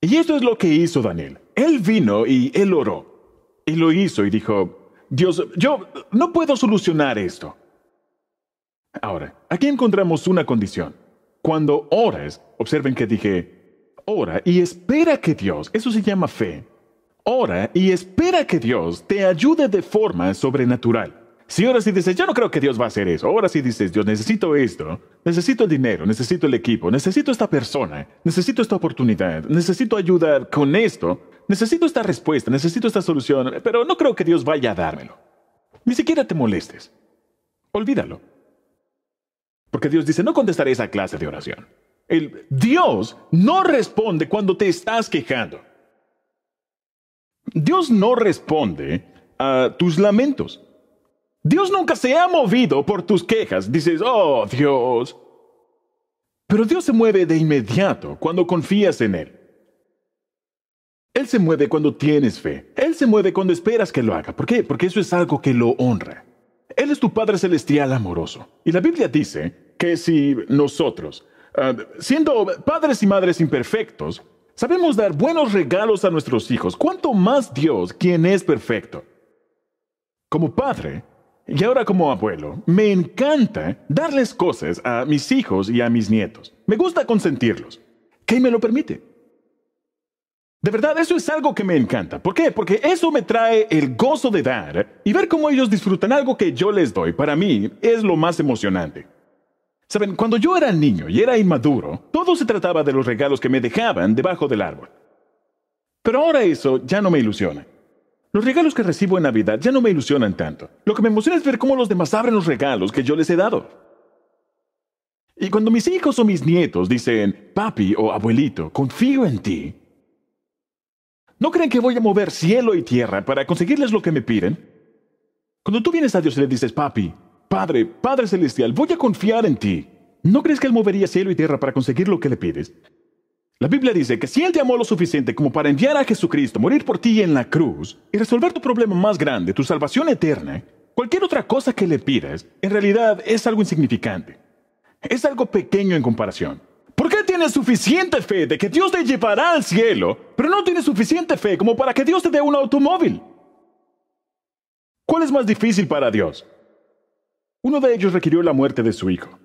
Y esto es lo que hizo Daniel. Él vino y él oró. Y lo hizo y dijo, Dios, yo no puedo solucionar esto. Ahora, aquí encontramos una condición. Cuando oras, observen que dije, ora y espera que Dios, eso se llama fe. Ora y espera que Dios te ayude de forma sobrenatural. Si oras y dices, yo no creo que Dios va a hacer eso. Ahora sí dices, Dios, necesito esto. Necesito el dinero, necesito el equipo, necesito esta persona, necesito esta oportunidad, necesito ayudar con esto, necesito esta respuesta, necesito esta solución, pero no creo que Dios vaya a dármelo. Ni siquiera te molestes. Olvídalo. Porque Dios dice, no contestaré esa clase de oración. Dios no responde cuando te estás quejando. Dios no responde a tus lamentos. Dios nunca se ha movido por tus quejas. Dices, oh, Dios. Pero Dios se mueve de inmediato cuando confías en Él. Él se mueve cuando tienes fe. Él se mueve cuando esperas que lo haga. ¿Por qué? Porque eso es algo que lo honra. Él es tu Padre Celestial amoroso. Y la Biblia dice que si nosotros... siendo padres y madres imperfectos, sabemos dar buenos regalos a nuestros hijos. ¿Cuánto más Dios, quien es perfecto? Como padre, y ahora como abuelo, me encanta darles cosas a mis hijos y a mis nietos. Me gusta consentirlos. ¿Qué me lo permite? De verdad, eso es algo que me encanta. ¿Por qué? Porque eso me trae el gozo de dar y ver cómo ellos disfrutan algo que yo les doy. Para mí, es lo más emocionante. Saben, cuando yo era niño y era inmaduro, todo se trataba de los regalos que me dejaban debajo del árbol. Pero ahora eso ya no me ilusiona. Los regalos que recibo en Navidad ya no me ilusionan tanto. Lo que me emociona es ver cómo los demás abren los regalos que yo les he dado. Y cuando mis hijos o mis nietos dicen, papi o abuelito, confío en ti, ¿no creen que voy a mover cielo y tierra para conseguirles lo que me piden? Cuando tú vienes a Dios y le dices, papi, Padre, Padre Celestial, voy a confiar en ti. ¿No crees que Él movería cielo y tierra para conseguir lo que le pides? La Biblia dice que si Él te amó lo suficiente como para enviar a Jesucristo, morir por ti en la cruz y resolver tu problema más grande, tu salvación eterna, cualquier otra cosa que le pidas, en realidad es algo insignificante. Es algo pequeño en comparación. ¿Por qué tienes suficiente fe de que Dios te llevará al cielo, pero no tienes suficiente fe como para que Dios te dé un automóvil? ¿Cuál es más difícil para Dios? Uno de ellos requirió la muerte de su hijo.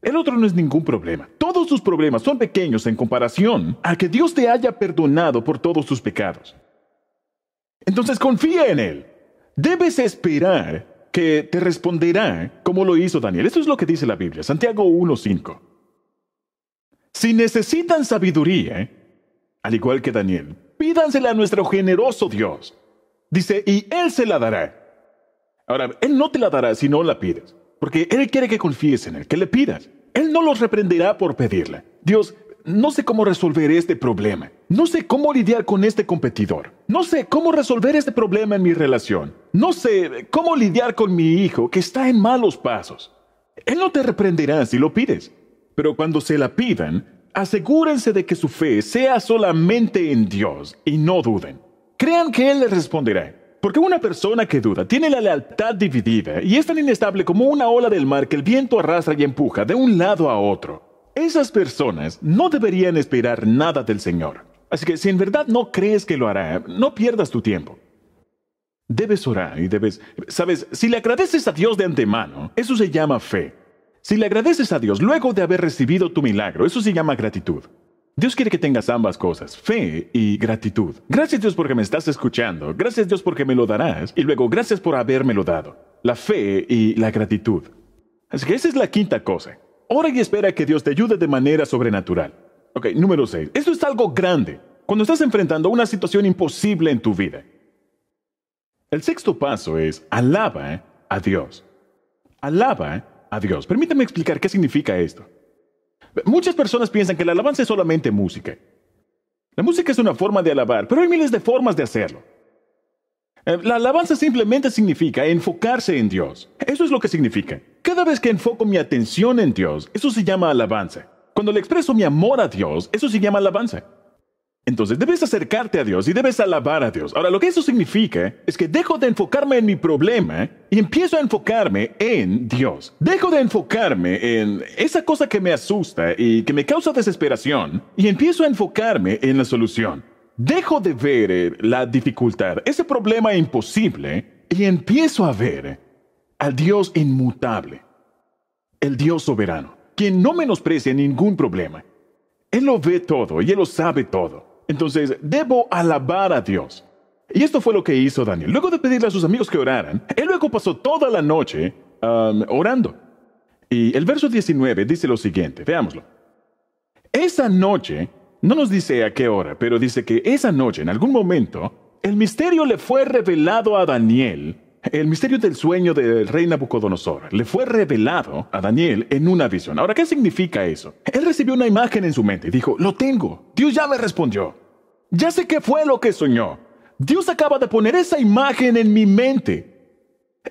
El otro no es ningún problema. Todos tus problemas son pequeños en comparación a que Dios te haya perdonado por todos tus pecados. Entonces confía en Él. Debes esperar que te responderá como lo hizo Daniel. Eso es lo que dice la Biblia, Santiago 1:5. Si necesitan sabiduría, al igual que Daniel, pídansela a nuestro generoso Dios. Dice, y Él se la dará. Ahora, Él no te la dará si no la pides, porque Él quiere que confíes en Él, que le pidas. Él no los reprenderá por pedirla. Dios, no sé cómo resolver este problema. No sé cómo lidiar con este competidor. No sé cómo resolver este problema en mi relación. No sé cómo lidiar con mi hijo que está en malos pasos. Él no te reprenderá si lo pides. Pero cuando se la pidan, asegúrense de que su fe sea solamente en Dios y no duden. Crean que Él les responderá. Porque una persona que duda tiene la lealtad dividida y es tan inestable como una ola del mar que el viento arrastra y empuja de un lado a otro. Esas personas no deberían esperar nada del Señor. Así que si en verdad no crees que lo hará, no pierdas tu tiempo. Debes orar y debes... Sabes, si le agradeces a Dios de antemano, eso se llama fe. Si le agradeces a Dios luego de haber recibido tu milagro, eso se llama gratitud. Dios quiere que tengas ambas cosas, fe y gratitud. Gracias Dios porque me estás escuchando, gracias Dios porque me lo darás, y luego gracias por habérmelo dado. La fe y la gratitud. Así que esa es la quinta cosa. Ora y espera que Dios te ayude de manera sobrenatural. Ok, número 6. Esto es algo grande, cuando estás enfrentando una situación imposible en tu vida. El sexto paso es, alaba a Dios. Alaba a Dios. Permítame explicar qué significa esto. Muchas personas piensan que la alabanza es solamente música. La música es una forma de alabar, pero hay miles de formas de hacerlo. La alabanza simplemente significa enfocarse en Dios. Eso es lo que significa. Cada vez que enfoco mi atención en Dios, eso se llama alabanza. Cuando le expreso mi amor a Dios, eso se llama alabanza. Entonces, debes acercarte a Dios y debes alabar a Dios. Ahora, lo que eso significa es que dejo de enfocarme en mi problema y empiezo a enfocarme en Dios. Dejo de enfocarme en esa cosa que me asusta y que me causa desesperación y empiezo a enfocarme en la solución. Dejo de ver la dificultad, ese problema imposible, y empiezo a ver al Dios inmutable, el Dios soberano, quien no menosprecia ningún problema. Él lo ve todo y Él lo sabe todo. Entonces, debo alabar a Dios. Y esto fue lo que hizo Daniel. Luego de pedirle a sus amigos que oraran, él luego pasó toda la noche orando. Y el verso 19 dice lo siguiente, veámoslo. Esa noche, no nos dice a qué hora, pero dice que esa noche, en algún momento, el misterio le fue revelado a Daniel. El misterio del sueño del rey Nabucodonosor le fue revelado a Daniel en una visión. Ahora, ¿qué significa eso? Él recibió una imagen en su mente y dijo, lo tengo. Dios ya me respondió. Ya sé qué fue lo que soñó. Dios acaba de poner esa imagen en mi mente.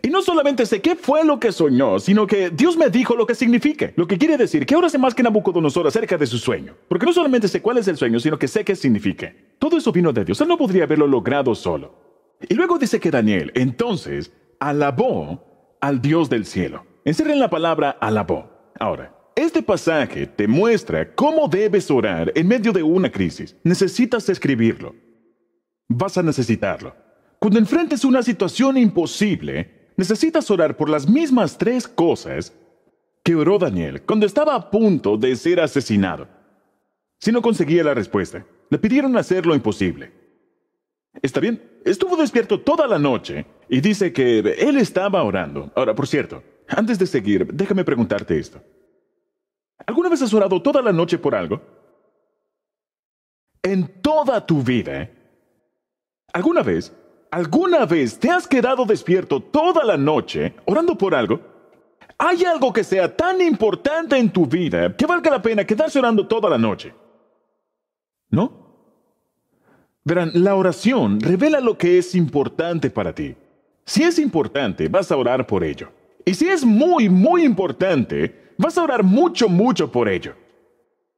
Y no solamente sé qué fue lo que soñó, sino que Dios me dijo lo que significa. Lo que quiere decir que ahora sé más que Nabucodonosor acerca de su sueño. Porque no solamente sé cuál es el sueño, sino que sé qué significa. Todo eso vino de Dios. Él no podría haberlo logrado solo. Y luego dice que Daniel, entonces, alabó al Dios del cielo. Encierren la palabra alabó. Ahora, este pasaje te muestra cómo debes orar en medio de una crisis. Necesitas escribirlo. Vas a necesitarlo. Cuando enfrentes una situación imposible, necesitas orar por las mismas tres cosas que oró Daniel cuando estaba a punto de ser asesinado. Si no conseguía la respuesta, le pidieron hacer lo imposible. ¿Está bien? Estuvo despierto toda la noche y dice que él estaba orando. Ahora, por cierto, antes de seguir, déjame preguntarte esto. ¿Alguna vez has orado toda la noche por algo? En toda tu vida. ¿Alguna vez te has quedado despierto toda la noche orando por algo? ¿Hay algo que sea tan importante en tu vida que valga la pena quedarse orando toda la noche? ¿No? Verán, la oración revela lo que es importante para ti. Si es importante, vas a orar por ello. Y si es muy, muy importante, vas a orar mucho, mucho por ello.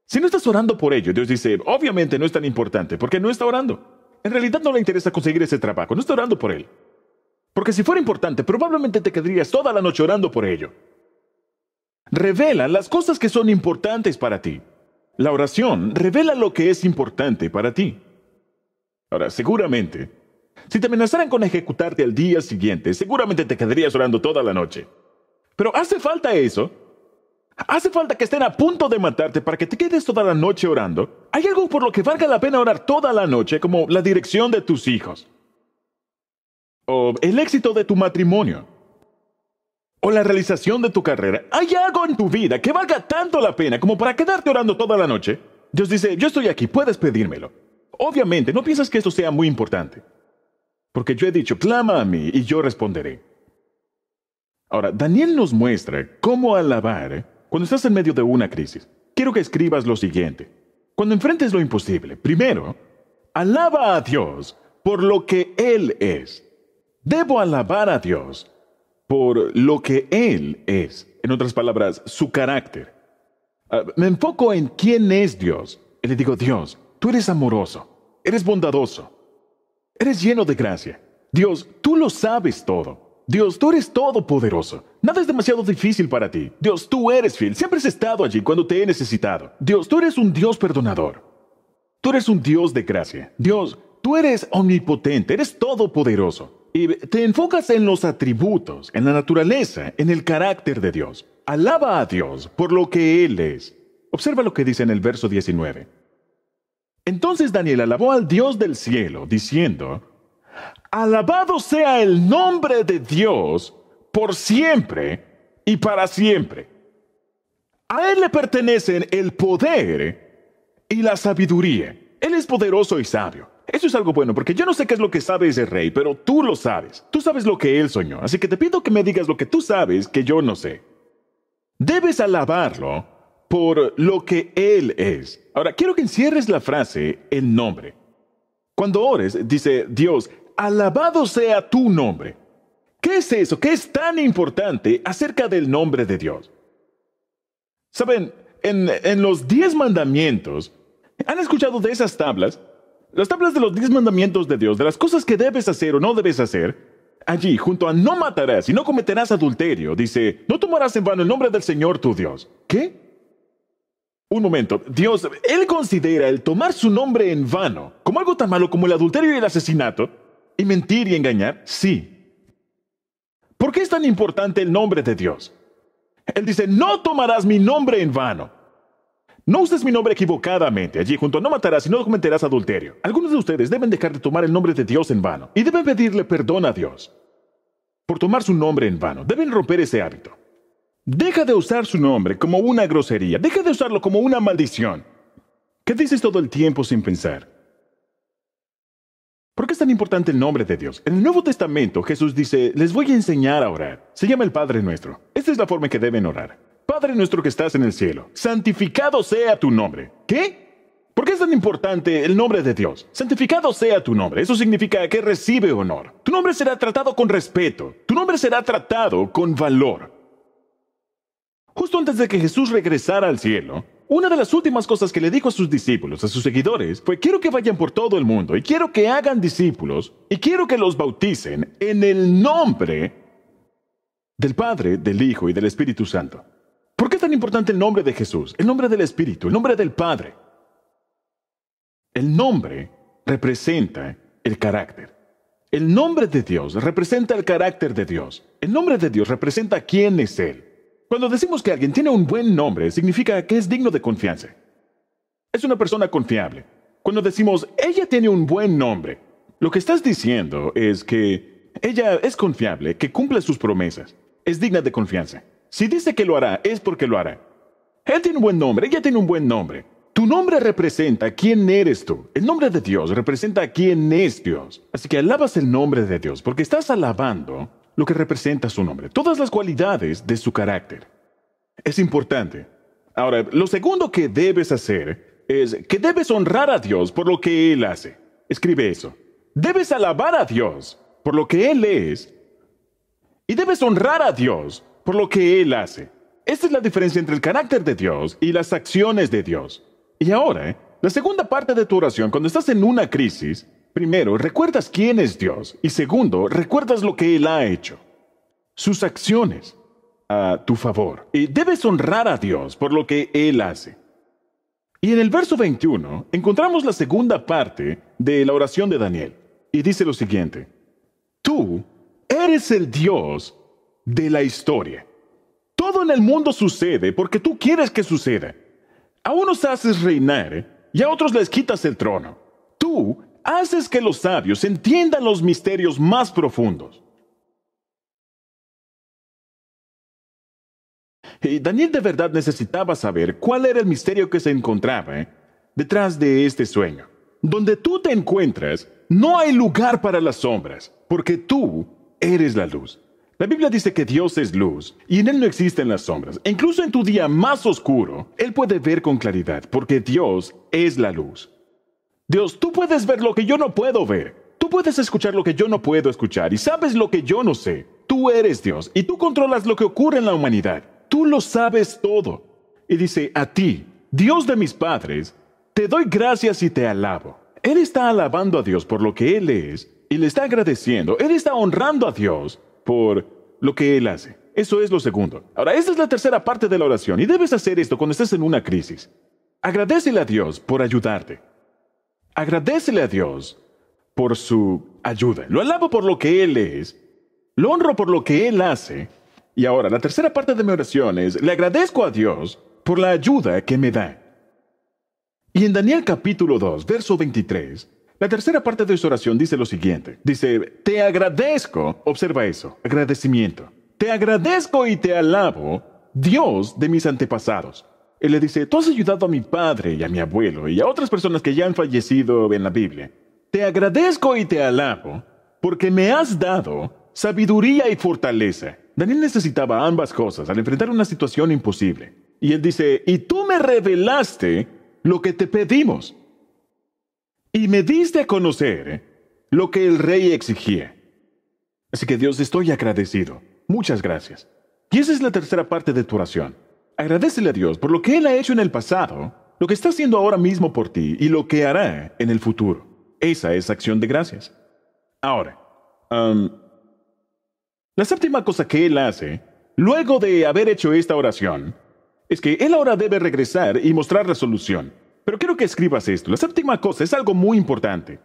Si no estás orando por ello, Dios dice, obviamente no es tan importante, porque no está orando. En realidad no le interesa conseguir ese trabajo, no está orando por él. Porque si fuera importante, probablemente te quedarías toda la noche orando por ello. Revela las cosas que son importantes para ti. La oración revela lo que es importante para ti. Ahora, seguramente, si te amenazaran con ejecutarte al día siguiente, seguramente te quedarías orando toda la noche. Pero ¿hace falta eso? ¿Hace falta que estén a punto de matarte para que te quedes toda la noche orando? ¿Hay algo por lo que valga la pena orar toda la noche, como la dirección de tus hijos? ¿O el éxito de tu matrimonio? ¿O la realización de tu carrera? ¿Hay algo en tu vida que valga tanto la pena como para quedarte orando toda la noche? Dios dice, yo estoy aquí, puedes pedírmelo. Obviamente, no piensas que esto sea muy importante. Porque yo he dicho, clama a mí y yo responderé. Ahora, Daniel nos muestra cómo alabar cuando estás en medio de una crisis. Quiero que escribas lo siguiente. Cuando enfrentes lo imposible, primero, alaba a Dios por lo que Él es. Debo alabar a Dios por lo que Él es. En otras palabras, su carácter. Me enfoco en quién es Dios. Y le digo, Dios, tú eres amoroso, eres bondadoso, eres lleno de gracia. Dios, tú lo sabes todo. Dios, tú eres todopoderoso. Nada es demasiado difícil para ti. Dios, tú eres fiel. Siempre has estado allí cuando te he necesitado. Dios, tú eres un Dios perdonador. Tú eres un Dios de gracia. Dios, tú eres omnipotente, eres todopoderoso. Y te enfocas en los atributos, en la naturaleza, en el carácter de Dios. Alaba a Dios por lo que Él es. Observa lo que dice en el verso 19. Entonces Daniel alabó al Dios del cielo, diciendo, alabado sea el nombre de Dios por siempre y para siempre. A Él le pertenecen el poder y la sabiduría. Él es poderoso y sabio. Eso es algo bueno, porque yo no sé qué es lo que sabe ese rey, pero tú lo sabes. Tú sabes lo que él soñó, así que te pido que me digas lo que tú sabes que yo no sé. Debes alabarlo por lo que él es. Ahora, quiero que encierres la frase, el nombre. Cuando ores, dice Dios, alabado sea tu nombre. ¿Qué es eso? ¿Qué es tan importante acerca del nombre de Dios? ¿Saben? En los 10 mandamientos, ¿han escuchado de esas tablas? Las tablas de los 10 mandamientos de Dios, de las cosas que debes hacer o no debes hacer, allí, junto a no matarás y no cometerás adulterio, dice, no tomarás en vano el nombre del Señor tu Dios. ¿Qué? Un momento. Dios, Él considera el tomar su nombre en vano como algo tan malo como el adulterio y el asesinato, y mentir y engañar. Sí. ¿Por qué es tan importante el nombre de Dios? Él dice, no tomarás mi nombre en vano. No uses mi nombre equivocadamente. Allí junto a no matarás y no cometerás adulterio. Algunos de ustedes deben dejar de tomar el nombre de Dios en vano. Y deben pedirle perdón a Dios por tomar su nombre en vano. Deben romper ese hábito. Deja de usar su nombre como una grosería. Deja de usarlo como una maldición. ¿Qué dices todo el tiempo sin pensar? ¿Por qué es tan importante el nombre de Dios? En el Nuevo Testamento, Jesús dice, les voy a enseñar a orar. Se llama el Padre Nuestro. Esta es la forma en que deben orar. Padre nuestro que estás en el cielo, santificado sea tu nombre. ¿Qué? ¿Por qué es tan importante el nombre de Dios? Santificado sea tu nombre. Eso significa que recibe honor. Tu nombre será tratado con respeto. Tu nombre será tratado con valor. Justo antes de que Jesús regresara al cielo, una de las últimas cosas que le dijo a sus discípulos, a sus seguidores, fue quiero que vayan por todo el mundo y quiero que hagan discípulos y quiero que los bauticen en el nombre del Padre, del Hijo y del Espíritu Santo. ¿Por qué es tan importante el nombre de Jesús, el nombre del Espíritu, el nombre del Padre? El nombre representa el carácter. El nombre de Dios representa el carácter de Dios. El nombre de Dios representa quién es Él. Cuando decimos que alguien tiene un buen nombre, significa que es digno de confianza. Es una persona confiable. Cuando decimos, ella tiene un buen nombre, lo que estás diciendo es que ella es confiable, que cumple sus promesas, es digna de confianza. Si dice que lo hará, es porque lo hará. Él tiene un buen nombre, ella tiene un buen nombre. Tu nombre representa quién eres tú. El nombre de Dios representa quién es Dios. Así que alabas el nombre de Dios porque estás alabando lo que representa su nombre. Todas las cualidades de su carácter. Es importante. Ahora, lo segundo que debes hacer es que debes honrar a Dios por lo que Él hace. Escribe eso. Debes alabar a Dios por lo que Él es. Y debes honrar a Dios por lo que Él hace. Esta es la diferencia entre el carácter de Dios y las acciones de Dios. Y ahora, la segunda parte de tu oración, cuando estás en una crisis, primero, recuerdas quién es Dios. Y segundo, recuerdas lo que Él ha hecho. Sus acciones a tu favor. Y debes honrar a Dios por lo que Él hace. Y en el verso 21, encontramos la segunda parte de la oración de Daniel. Y dice lo siguiente. Tú eres el Dios de la historia. Todo en el mundo sucede porque tú quieres que suceda. A unos haces reinar y a otros les quitas el trono. Tú haces que los sabios entiendan los misterios más profundos. Y Daniel de verdad necesitaba saber cuál era el misterio que se encontraba detrás de este sueño. Donde tú te encuentras, no hay lugar para las sombras, porque tú eres la luz. La Biblia dice que Dios es luz, y en Él no existen las sombras. E incluso en tu día más oscuro, Él puede ver con claridad, porque Dios es la luz. Dios, tú puedes ver lo que yo no puedo ver. Tú puedes escuchar lo que yo no puedo escuchar, y sabes lo que yo no sé. Tú eres Dios, y tú controlas lo que ocurre en la humanidad. Tú lo sabes todo. Y dice, a ti, Dios de mis padres, te doy gracias y te alabo. Él está alabando a Dios por lo que Él es, y le está agradeciendo. Él está honrando a Dios por lo que Él hace. Eso es lo segundo. Ahora, esta es la tercera parte de la oración, y debes hacer esto cuando estés en una crisis. Agradécele a Dios por ayudarte. Agradécele a Dios por su ayuda. Lo alabo por lo que Él es. Lo honro por lo que Él hace. Y ahora, la tercera parte de mi oración es, le agradezco a Dios por la ayuda que me da. Y en Daniel capítulo 2, verso 23, la tercera parte de su oración dice lo siguiente. Dice, te agradezco, observa eso, agradecimiento. Te agradezco y te alabo, Dios de mis antepasados. Él le dice, tú has ayudado a mi padre y a mi abuelo y a otras personas que ya han fallecido en la Biblia. Te agradezco y te alabo, porque me has dado sabiduría y fortaleza. Daniel necesitaba ambas cosas al enfrentar una situación imposible. Y él dice, y tú me revelaste lo que te pedimos. Y me diste a conocer lo que el rey exigía. Así que Dios, estoy agradecido. Muchas gracias. Y esa es la tercera parte de tu oración. Agradécele a Dios por lo que Él ha hecho en el pasado, lo que está haciendo ahora mismo por ti y lo que hará en el futuro. Esa es acción de gracias. Ahora, la séptima cosa que Él hace, luego de haber hecho esta oración, es que Él ahora debe regresar y mostrar la solución. Pero quiero que escribas esto. La séptima cosa es algo muy importante.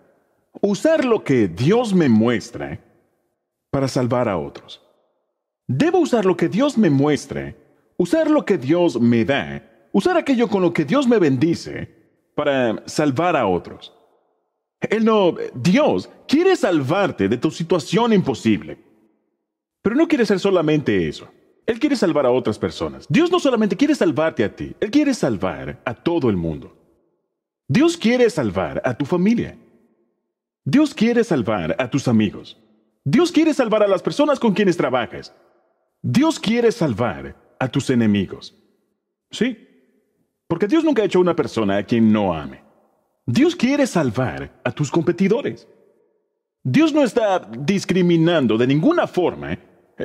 Usar lo que Dios me muestra para salvar a otros. Debo usar lo que Dios me muestra, usar lo que Dios me da, usar aquello con lo que Dios me bendice para salvar a otros. Dios quiere salvarte de tu situación imposible. Pero no quiere ser solamente eso. Él quiere salvar a otras personas. Dios no solamente quiere salvarte a ti. Él quiere salvar a todo el mundo. Dios quiere salvar a tu familia. Dios quiere salvar a tus amigos. Dios quiere salvar a las personas con quienes trabajas. Dios quiere salvar a tus enemigos. Sí, porque Dios nunca ha hecho a una persona a quien no ame. Dios quiere salvar a tus competidores. Dios no está discriminando de ninguna forma.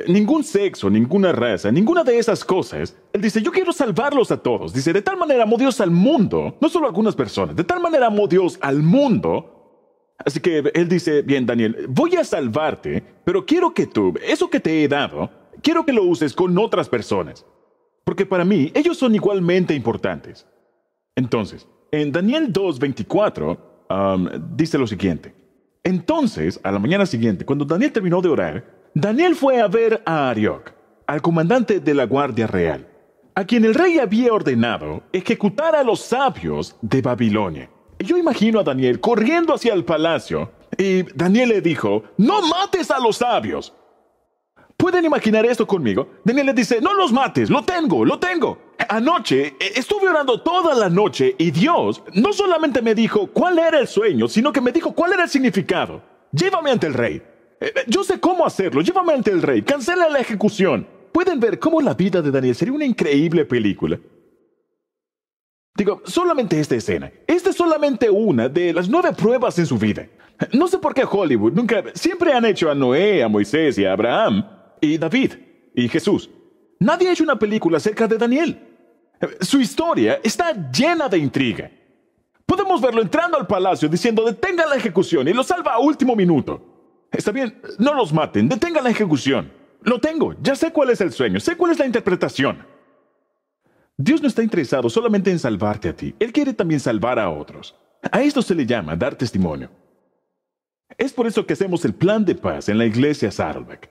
Ningún sexo, ninguna raza, ninguna de esas cosas. Él dice, yo quiero salvarlos a todos. Dice, de tal manera amó Dios al mundo, no solo a algunas personas, de tal manera amó Dios al mundo. Así que Él dice, bien, Daniel, voy a salvarte, pero quiero que tú, eso que te he dado, quiero que lo uses con otras personas. Porque para mí, ellos son igualmente importantes. Entonces, en Daniel 2:24, dice lo siguiente. Entonces, a la mañana siguiente, cuando Daniel terminó de orar, Daniel fue a ver a Arioc, al comandante de la Guardia Real, a quien el rey había ordenado ejecutar a los sabios de Babilonia. Yo imagino a Daniel corriendo hacia el palacio, y Daniel le dijo, ¡no mates a los sabios! ¿Pueden imaginar esto conmigo? Daniel le dice, ¡no los mates! ¡Lo tengo! ¡Lo tengo! Anoche, estuve orando toda la noche, y Dios no solamente me dijo cuál era el sueño, sino que me dijo cuál era el significado. ¡Llévame ante el rey! Yo sé cómo hacerlo. Llévame ante el rey. Cancela la ejecución. Pueden ver cómo la vida de Daniel sería una increíble película. Digo, solamente esta escena. Esta es solamente una de las 9 pruebas en su vida. No sé por qué Hollywood nunca... Siempre han hecho a Noé, a Moisés y a Abraham, y David, y Jesús. Nadie ha hecho una película acerca de Daniel. Su historia está llena de intriga. Podemos verlo entrando al palacio diciendo, detenga la ejecución y lo salva a último minuto. Está bien, no los maten, detengan la ejecución. Lo tengo, ya sé cuál es el sueño, sé cuál es la interpretación. Dios no está interesado solamente en salvarte a ti. Él quiere también salvar a otros. A esto se le llama dar testimonio. Es por eso que hacemos el plan de paz en la iglesia Saddleback.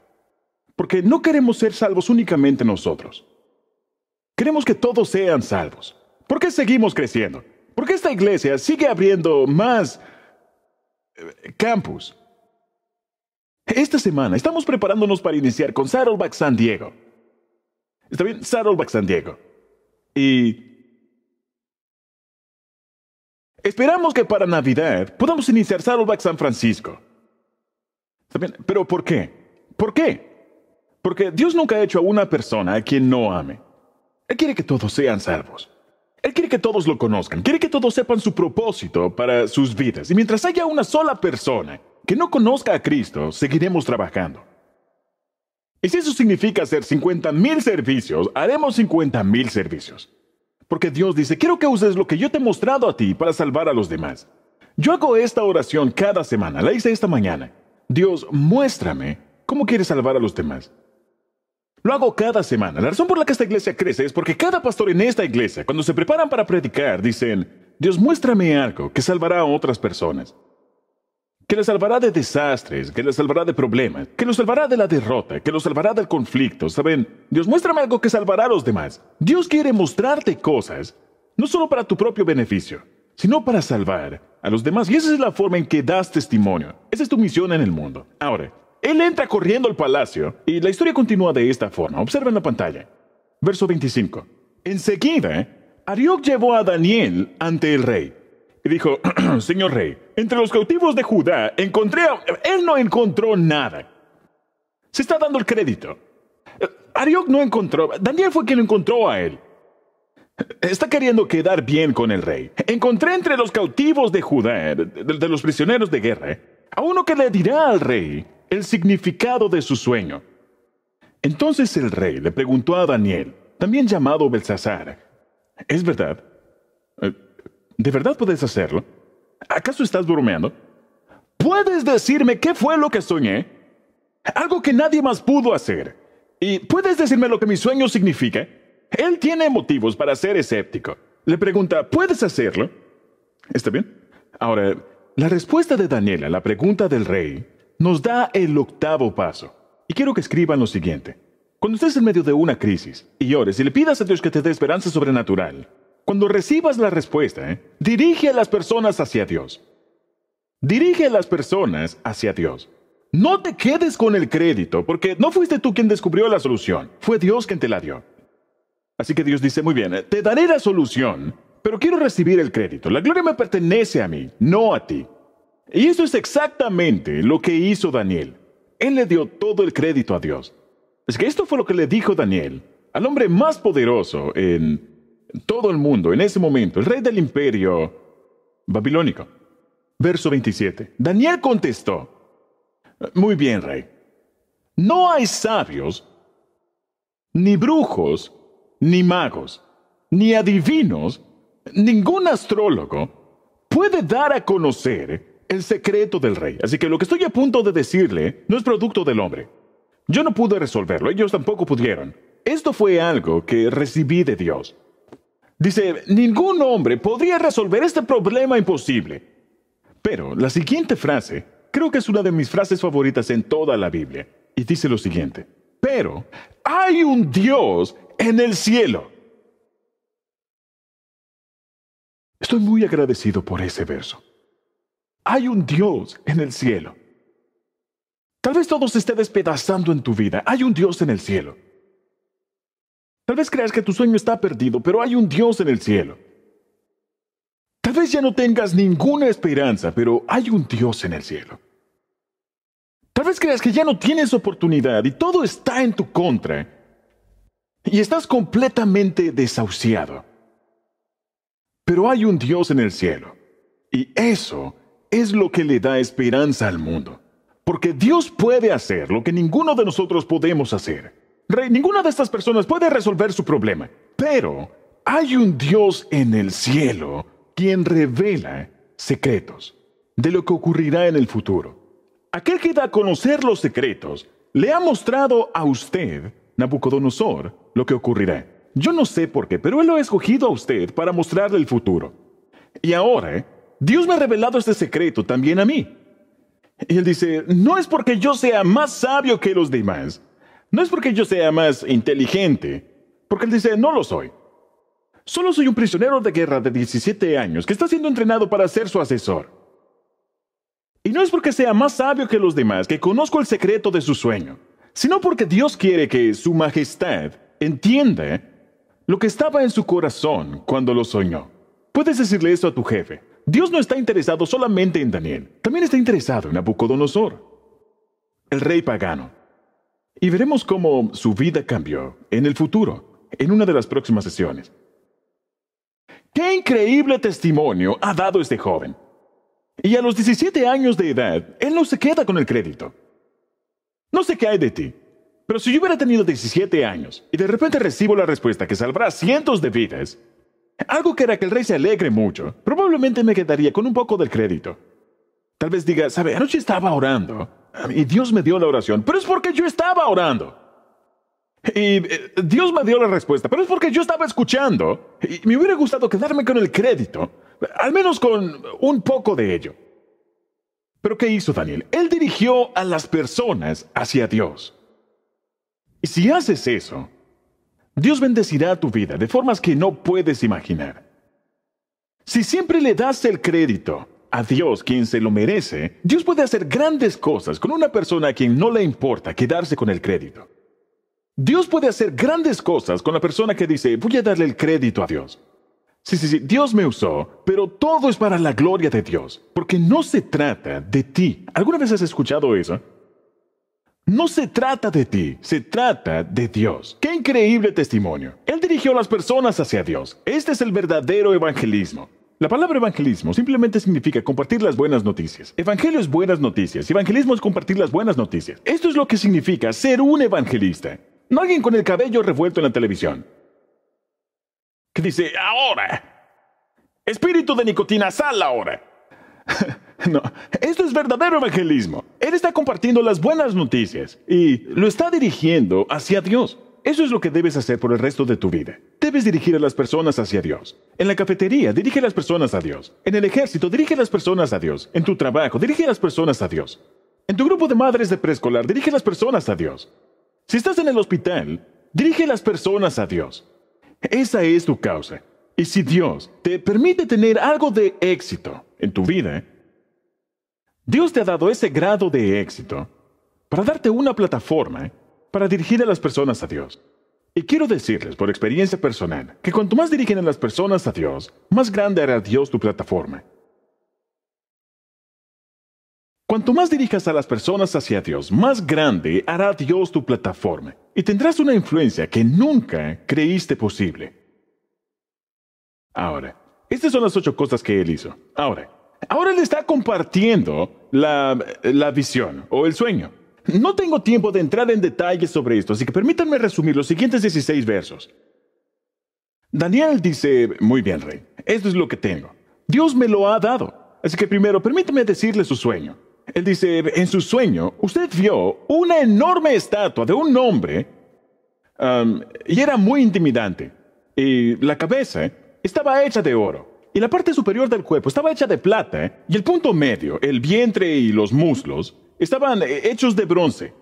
Porque no queremos ser salvos únicamente nosotros. Queremos que todos sean salvos. ¿Por qué seguimos creciendo? ¿Por qué esta iglesia sigue abriendo más campus? Esta semana estamos preparándonos para iniciar con Saddleback San Diego. ¿Está bien? Saddleback San Diego. Y Esperamos que para Navidad podamos iniciar Saddleback San Francisco. ¿Saben? ¿Pero por qué? ¿Por qué? Porque Dios nunca ha hecho a una persona a quien no ame. Él quiere que todos sean salvos. Él quiere que todos lo conozcan. Quiere que todos sepan su propósito para sus vidas. Y mientras haya una sola persona que no conozca a Cristo, seguiremos trabajando. Y si eso significa hacer 50,000 servicios, haremos 50,000 servicios. Porque Dios dice, quiero que uses lo que yo te he mostrado a ti para salvar a los demás. Yo hago esta oración cada semana. La hice esta mañana. Dios, muéstrame cómo quieres salvar a los demás. Lo hago cada semana. La razón por la que esta iglesia crece es porque cada pastor en esta iglesia, cuando se preparan para predicar, dicen, Dios, muéstrame algo que salvará a otras personas. Que les salvará de desastres, que les salvará de problemas, que los salvará de la derrota, que los salvará del conflicto. ¿Saben? Dios, muéstrame algo que salvará a los demás. Dios quiere mostrarte cosas, no solo para tu propio beneficio, sino para salvar a los demás. Y esa es la forma en que das testimonio. Esa es tu misión en el mundo. Ahora, él entra corriendo al palacio, y la historia continúa de esta forma. Observen la pantalla. Verso 25. Enseguida, Arioc llevó a Daniel ante el rey, y dijo, Señor rey, entre los cautivos de Judá encontré a... Él no encontró nada. Se está dando el crédito. Arioc no encontró... Daniel fue quien encontró a él. Está queriendo quedar bien con el rey. Encontré entre los cautivos de Judá, de los prisioneros de guerra, a uno que le dirá al rey el significado de su sueño. Entonces el rey le preguntó a Daniel, también llamado Belsasar, ¿es verdad? ¿De verdad puedes hacerlo? ¿Acaso estás bromeando? ¿Puedes decirme qué fue lo que soñé? Algo que nadie más pudo hacer. ¿Y puedes decirme lo que mi sueño significa? Él tiene motivos para ser escéptico. Le pregunta, ¿puedes hacerlo? ¿Está bien? Ahora, la respuesta de Daniel a la pregunta del rey nos da el octavo paso. Y quiero que escriban lo siguiente. Cuando estés en medio de una crisis y ores y le pidas a Dios que te dé esperanza sobrenatural, cuando recibas la respuesta, dirige a las personas hacia Dios. Dirige a las personas hacia Dios. No te quedes con el crédito, porque no fuiste tú quien descubrió la solución. Fue Dios quien te la dio. Así que Dios dice, muy bien, te daré la solución, pero quiero recibir el crédito. La gloria me pertenece a mí, no a ti. Y eso es exactamente lo que hizo Daniel. Él le dio todo el crédito a Dios. Es que esto fue lo que le dijo Daniel al hombre más poderoso en todo el mundo, en ese momento, el rey del imperio babilónico. Verso 27. Daniel contestó, muy bien, rey. No hay sabios, ni brujos, ni magos, ni adivinos, ningún astrólogo puede dar a conocer el secreto del rey. Así que lo que estoy a punto de decirle no es producto del hombre. Yo no pude resolverlo, ellos tampoco pudieron. Esto fue algo que recibí de Dios. Dice, ningún hombre podría resolver este problema imposible. Pero la siguiente frase, creo que es una de mis frases favoritas en toda la Biblia, y dice lo siguiente, pero hay un Dios en el cielo. Estoy muy agradecido por ese verso. Hay un Dios en el cielo. Tal vez todo se esté despedazando en tu vida. Hay un Dios en el cielo. Tal vez creas que tu sueño está perdido, pero hay un Dios en el cielo. Tal vez ya no tengas ninguna esperanza, pero hay un Dios en el cielo. Tal vez creas que ya no tienes oportunidad y todo está en tu contra y estás completamente desahuciado. Pero hay un Dios en el cielo y eso es lo que le da esperanza al mundo. Porque Dios puede hacer lo que ninguno de nosotros podemos hacer. Rey, ninguna de estas personas puede resolver su problema. Pero hay un Dios en el cielo quien revela secretos de lo que ocurrirá en el futuro. Aquel que da a conocer los secretos le ha mostrado a usted, Nabucodonosor, lo que ocurrirá. Yo no sé por qué, pero él lo ha escogido a usted para mostrarle el futuro. Y ahora Dios me ha revelado este secreto también a mí. Y él dice, no es porque yo sea más sabio que los demás. No es porque yo sea más inteligente. Porque él dice, no lo soy. Solo soy un prisionero de guerra de 17 años que está siendo entrenado para ser su asesor. Y no es porque sea más sabio que los demás que conozco el secreto de su sueño, sino porque Dios quiere que su majestad entienda lo que estaba en su corazón cuando lo soñó. Puedes decirle eso a tu jefe. Dios no está interesado solamente en Daniel, también está interesado en Nabucodonosor, el rey pagano. Y veremos cómo su vida cambió en el futuro, en una de las próximas sesiones. ¡Qué increíble testimonio ha dado este joven! Y a los 17 años de edad, él no se queda con el crédito. No sé qué hay de ti, pero si yo hubiera tenido 17 años y de repente recibo la respuesta que salvará cientos de vidas, algo que hará que el rey se alegre mucho, probablemente me quedaría con un poco del crédito. Tal vez diga, sabe, anoche estaba orando y Dios me dio la oración, pero es porque yo estaba orando. Y Dios me dio la respuesta, pero es porque yo estaba escuchando y me hubiera gustado quedarme con el crédito, al menos con un poco de ello. ¿Pero qué hizo Daniel? Él dirigió a las personas hacia Dios. Y si haces eso, Dios bendecirá tu vida de formas que no puedes imaginar. Si siempre le das el crédito a Dios, quien se lo merece, Dios puede hacer grandes cosas con una persona a quien no le importa quedarse con el crédito. Dios puede hacer grandes cosas con la persona que dice, voy a darle el crédito a Dios. Sí, Dios me usó, pero todo es para la gloria de Dios, porque no se trata de ti. ¿Alguna vez has escuchado eso? No se trata de ti, se trata de Dios. ¡Qué increíble testimonio! Él dirigió a las personas hacia Dios. Este es el verdadero evangelismo. La palabra evangelismo simplemente significa compartir las buenas noticias. Evangelio es buenas noticias, evangelismo es compartir las buenas noticias. Esto es lo que significa ser un evangelista. No alguien con el cabello revuelto en la televisión que dice, ahora, espíritu de nicotina, sal ahora. No, esto es verdadero evangelismo. Él está compartiendo las buenas noticias y lo está dirigiendo hacia Dios. Eso es lo que debes hacer por el resto de tu vida. Debes dirigir a las personas hacia Dios. En la cafetería, dirige a las personas a Dios. En el ejército, dirige a las personas a Dios. En tu trabajo, dirige a las personas a Dios. En tu grupo de madres de preescolar, dirige a las personas a Dios. Si estás en el hospital, dirige a las personas a Dios. Esa es tu causa. Y si Dios te permite tener algo de éxito en tu vida, Dios te ha dado ese grado de éxito para darte una plataforma para dirigir a las personas a Dios. Y quiero decirles por experiencia personal que cuanto más dirigen a las personas a Dios, más grande hará Dios tu plataforma. Cuanto más dirijas a las personas hacia Dios, más grande hará Dios tu plataforma y tendrás una influencia que nunca creíste posible. Ahora, estas son las 8 cosas que él hizo. Ahora él está compartiendo la visión o el sueño. No tengo tiempo de entrar en detalles sobre esto, así que permítanme resumir los siguientes 16 versos. Daniel dice, muy bien, rey, esto es lo que tengo. Dios me lo ha dado. Así que primero, permítame decirle su sueño. Él dice, en su sueño, usted vio una enorme estatua de un hombre y era muy intimidante. Y la cabeza estaba hecha de oro. Y la parte superior del cuerpo estaba hecha de plata, y el punto medio, el vientre y los muslos, estaban hechos de bronce.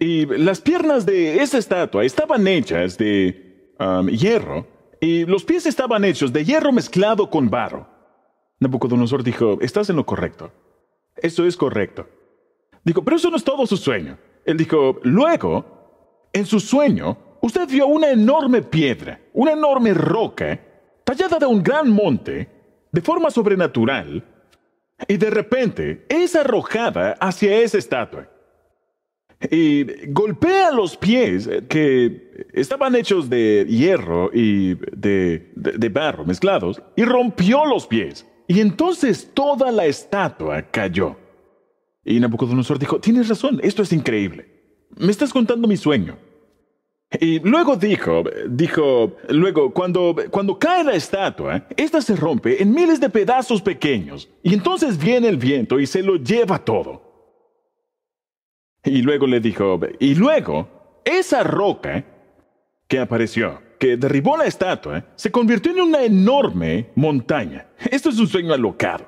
Y las piernas de esa estatua estaban hechas de hierro, y los pies estaban hechos de hierro mezclado con barro. Nabucodonosor dijo, estás en lo correcto. Eso es correcto. Dijo, pero eso no es todo su sueño. Él dijo, luego, en su sueño, usted vio una enorme piedra, una enorme roca, tallada de un gran monte, de forma sobrenatural, y de repente es arrojada hacia esa estatua. Y golpea los pies que estaban hechos de hierro y de barro mezclados, y rompió los pies. Y entonces toda la estatua cayó. Y Nabucodonosor dijo, tienes razón, esto es increíble. Me estás contando mi sueño. Y luego dijo, cuando cae la estatua, esta se rompe en miles de pedazos pequeños. Y entonces viene el viento y se lo lleva todo. Y luego le dijo, y luego, esa roca que apareció, que derribó la estatua, se convirtió en una enorme montaña. Esto es un sueño alocado.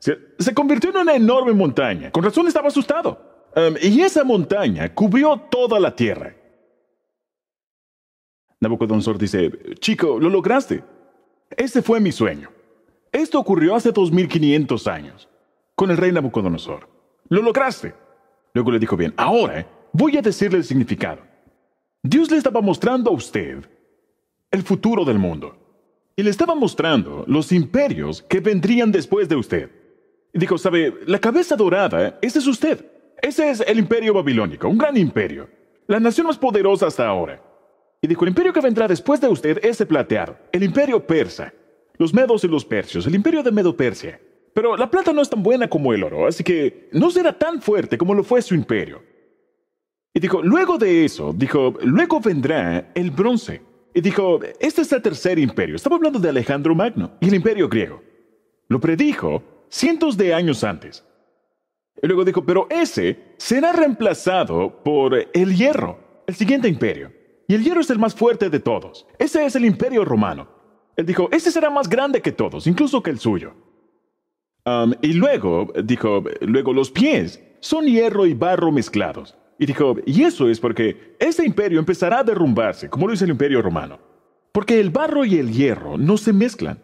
Se convirtió en una enorme montaña. Con razón estaba asustado. Y esa montaña cubrió toda la tierra. Nabucodonosor dice, chico, lo lograste. Ese fue mi sueño. Esto ocurrió hace 2500 años, con el rey Nabucodonosor. Lo lograste. Luego le dijo, bien, ahora voy a decirle el significado. Dios le estaba mostrando a usted el futuro del mundo. Y le estaba mostrando los imperios que vendrían después de usted. Y dijo, ¿sabe? La cabeza dorada, ese es usted. Ese es el imperio babilónico, un gran imperio. La nación más poderosa hasta ahora. Y dijo, el imperio que vendrá después de usted es el plateado, el imperio persa. Los medos y los persios, el imperio de Medo-Persia. Pero la plata no es tan buena como el oro, así que no será tan fuerte como lo fue su imperio. Y dijo, luego de eso, dijo, luego vendrá el bronce. Y dijo, este es el tercer imperio. Estaba hablando de Alejandro Magno y el imperio griego. Lo predijo cientos de años antes. Y luego dijo, pero ese será reemplazado por el hierro, el siguiente imperio. Y el hierro es el más fuerte de todos. Ese es el imperio romano. Él dijo, ese será más grande que todos, incluso que el suyo. Y luego, dijo, luego los pies son hierro y barro mezclados. Y dijo, y eso es porque este imperio empezará a derrumbarse, como lo hizo el imperio romano. Porque el barro y el hierro no se mezclan.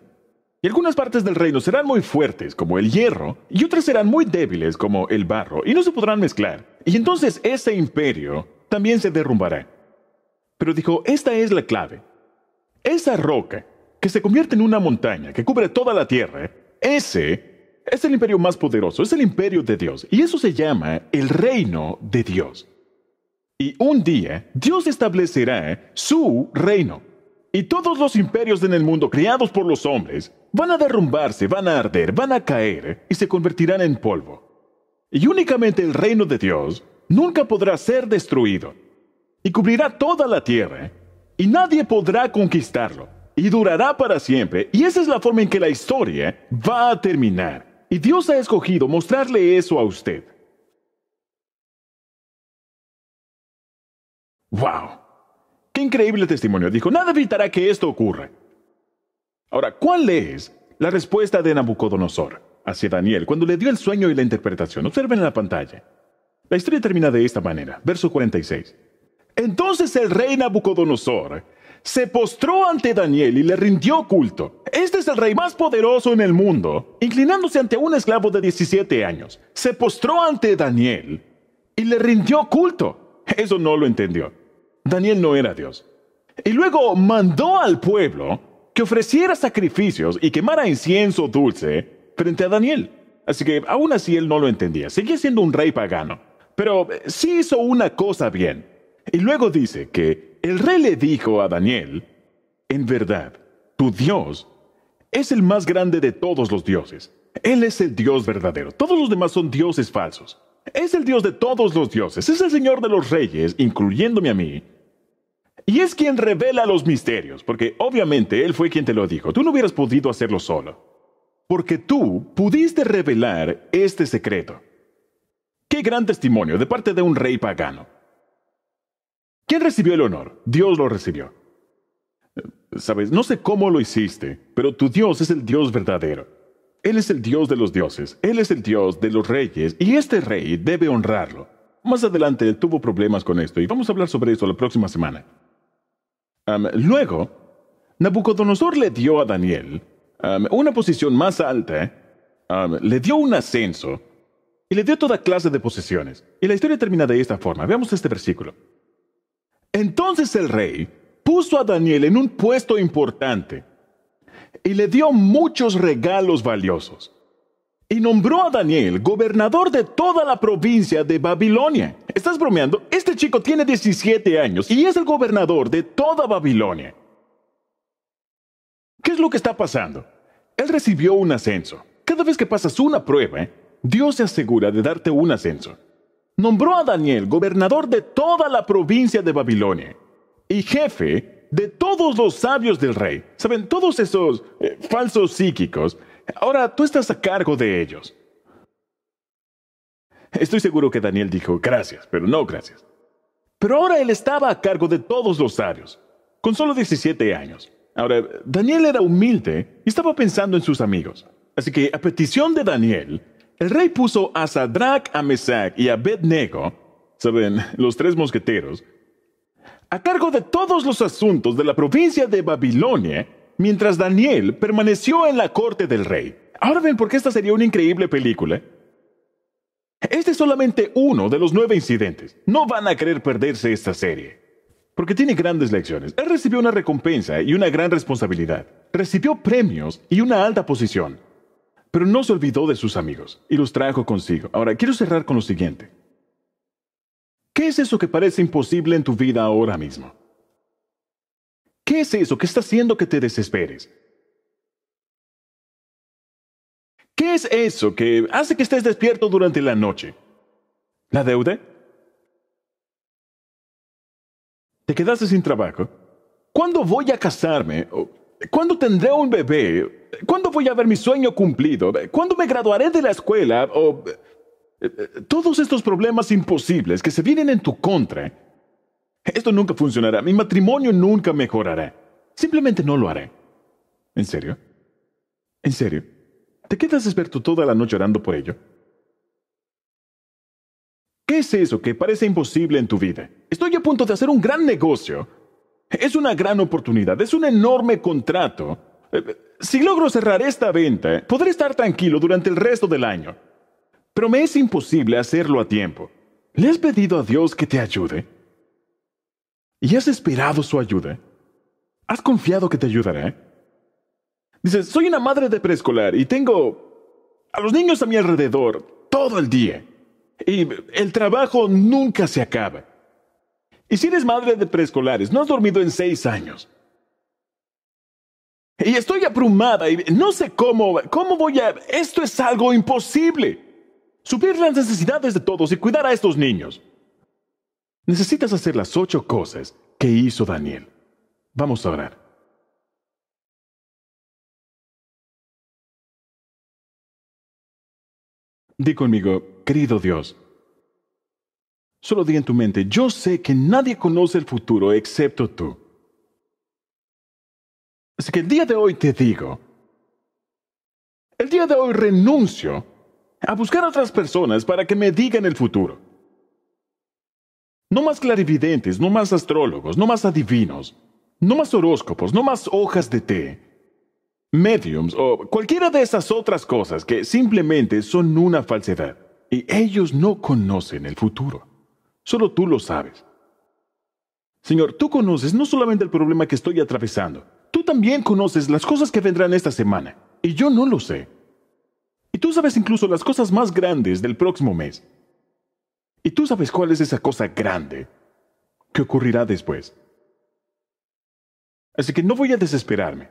Y algunas partes del reino serán muy fuertes, como el hierro, y otras serán muy débiles, como el barro, y no se podrán mezclar. Y entonces ese imperio también se derrumbará. Pero dijo, esta es la clave. Esa roca que se convierte en una montaña que cubre toda la tierra, ese es el imperio más poderoso, es el imperio de Dios. Y eso se llama el reino de Dios. Y un día, Dios establecerá su reino. Y todos los imperios en el mundo creados por los hombres van a derrumbarse, van a arder, van a caer y se convertirán en polvo. Y únicamente el reino de Dios nunca podrá ser destruido. Y cubrirá toda la tierra y nadie podrá conquistarlo. Y durará para siempre. Y esa es la forma en que la historia va a terminar. Y Dios ha escogido mostrarle eso a usted. ¡Wow! ¡Qué increíble testimonio! Dijo, nada evitará que esto ocurra. Ahora, ¿cuál es la respuesta de Nabucodonosor hacia Daniel cuando le dio el sueño y la interpretación? Observen en la pantalla. La historia termina de esta manera. Verso 46. Entonces el rey Nabucodonosor se postró ante Daniel y le rindió culto. Este es el rey más poderoso en el mundo, inclinándose ante un esclavo de 17 años. Se postró ante Daniel y le rindió culto. Eso no lo entendió. Daniel no era Dios. Y luego mandó al pueblo que ofreciera sacrificios y quemara incienso dulce frente a Daniel. Así que aún así él no lo entendía. Seguía siendo un rey pagano. Pero sí hizo una cosa bien. Y luego dice que el rey le dijo a Daniel, en verdad, tu Dios es el más grande de todos los dioses. Él es el Dios verdadero. Todos los demás son dioses falsos. Es el Dios de todos los dioses. Es el Señor de los reyes, incluyéndome a mí. Y es quien revela los misterios, porque obviamente Él fue quien te lo dijo. Tú no hubieras podido hacerlo solo. Porque tú pudiste revelar este secreto. ¡Qué gran testimonio de parte de un rey pagano! ¿Quién recibió el honor? Dios lo recibió. Sabes, no sé cómo lo hiciste, pero tu Dios es el Dios verdadero. Él es el Dios de los dioses, Él es el Dios de los reyes, y este rey debe honrarlo. Más adelante tuvo problemas con esto, y vamos a hablar sobre eso la próxima semana. Luego, Nabucodonosor le dio a Daniel una posición más alta, le dio un ascenso, y le dio toda clase de posesiones. Y la historia termina de esta forma. Veamos este versículo. Entonces el rey puso a Daniel en un puesto importante y le dio muchos regalos valiosos. Y nombró a Daniel gobernador de toda la provincia de Babilonia. ¿Estás bromeando? Este chico tiene 17 años y es el gobernador de toda Babilonia. ¿Qué es lo que está pasando? Él recibió un ascenso. Cada vez que pasas una prueba, Dios se asegura de darte un ascenso. Nombró a Daniel gobernador de toda la provincia de Babilonia y jefe de todos los sabios del rey. ¿Saben? Todos esos falsos psíquicos. Ahora tú estás a cargo de ellos. Estoy seguro que Daniel dijo, gracias, pero no gracias. Pero ahora él estaba a cargo de todos los sabios, con solo 17 años. Ahora, Daniel era humilde y estaba pensando en sus amigos. Así que, a petición de Daniel, el rey puso a Sadrac, a Mesac y a Abednego, saben, los tres mosqueteros, a cargo de todos los asuntos de la provincia de Babilonia, mientras Daniel permaneció en la corte del rey. Ahora ven por qué esta sería una increíble película. Este es solamente uno de los 9 incidentes. No van a querer perderse esta serie, porque tiene grandes lecciones. Él recibió una recompensa y una gran responsabilidad. recibió premios y una alta posición, pero no se olvidó de sus amigos y los trajo consigo. Ahora, quiero cerrar con lo siguiente. ¿Qué es eso que parece imposible en tu vida ahora mismo? ¿Qué es eso que está haciendo que te desesperes? ¿Qué es eso que hace que estés despierto durante la noche? ¿La deuda? ¿Te quedaste sin trabajo? ¿Cuándo voy a casarme? ¿Cuándo tendré un bebé? ¿Cuándo voy a ver mi sueño cumplido? ¿Cuándo me graduaré de la escuela? ¿O todos estos problemas imposibles que se vienen en tu contra? Esto nunca funcionará. Mi matrimonio nunca mejorará. Simplemente no lo haré. ¿En serio? ¿En serio? ¿Te quedas despierto toda la noche orando por ello? ¿Qué es eso que parece imposible en tu vida? Estoy a punto de hacer un gran negocio. Es una gran oportunidad. Es un enorme contrato. Si logro cerrar esta venta, podré estar tranquilo durante el resto del año. Pero me es imposible hacerlo a tiempo. ¿Le has pedido a Dios que te ayude? ¿Y has esperado su ayuda? ¿Has confiado que te ayudará? Dices, soy una madre de preescolar y tengo a los niños a mi alrededor todo el día. Y el trabajo nunca se acaba. Y si eres madre de preescolares, no has dormido en 6 años. Y estoy abrumada y no sé cómo voy a... Esto es algo imposible. Suplir las necesidades de todos y cuidar a estos niños. Necesitas hacer las 8 cosas que hizo Daniel. Vamos a orar. Di conmigo, querido Dios, solo di en tu mente, yo sé que nadie conoce el futuro excepto tú. Así que el día de hoy te digo, el día de hoy renuncio a buscar a otras personas para que me digan el futuro. No más clarividentes, no más astrólogos, no más adivinos, no más horóscopos, no más hojas de té, mediums o cualquiera de esas otras cosas que simplemente son una falsedad. Y ellos no conocen el futuro. Solo tú lo sabes. Señor, tú conoces no solamente el problema que estoy atravesando, tú también conoces las cosas que vendrán esta semana. Y yo no lo sé. Y tú sabes incluso las cosas más grandes del próximo mes. Y tú sabes cuál es esa cosa grande que ocurrirá después. Así que no voy a desesperarme,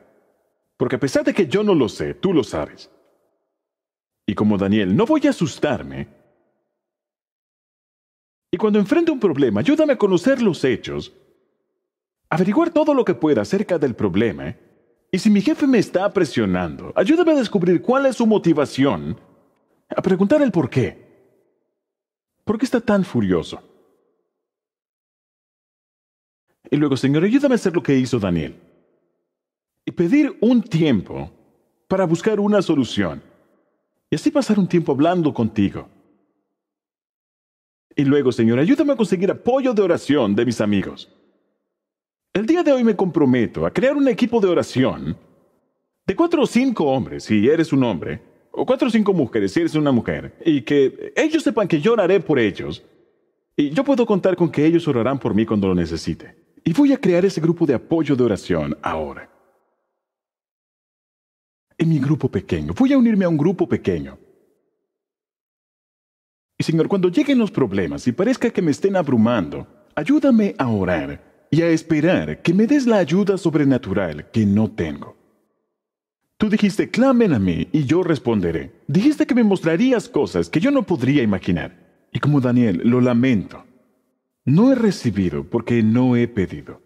porque a pesar de que yo no lo sé, tú lo sabes. Y como Daniel, no voy a asustarme. Y cuando enfrente un problema, ayúdame a conocer los hechos, averiguar todo lo que pueda acerca del problema, y si mi jefe me está presionando, ayúdame a descubrir cuál es su motivación, a preguntar el por qué. ¿Por qué está tan furioso? Y luego, Señor, ayúdame a hacer lo que hizo Daniel. Y pedir un tiempo para buscar una solución. Y así pasar un tiempo hablando contigo. Y luego, Señor, ayúdame a conseguir apoyo de oración de mis amigos. El día de hoy me comprometo a crear un equipo de oración de 4 o 5 hombres, si eres un hombre, o 4 o 5 mujeres, si eres una mujer, y que ellos sepan que yo oraré por ellos. Y yo puedo contar con que ellos orarán por mí cuando lo necesite. Y voy a crear ese grupo de apoyo de oración ahora. En mi grupo pequeño. Voy a unirme a un grupo pequeño. Y Señor, cuando lleguen los problemas y parezca que me estén abrumando, ayúdame a orar y a esperar que me des la ayuda sobrenatural que no tengo. Tú dijiste, clamen a mí y yo responderé. Dijiste que me mostrarías cosas que yo no podría imaginar. Y como Daniel, lo lamento. No he recibido porque no he pedido.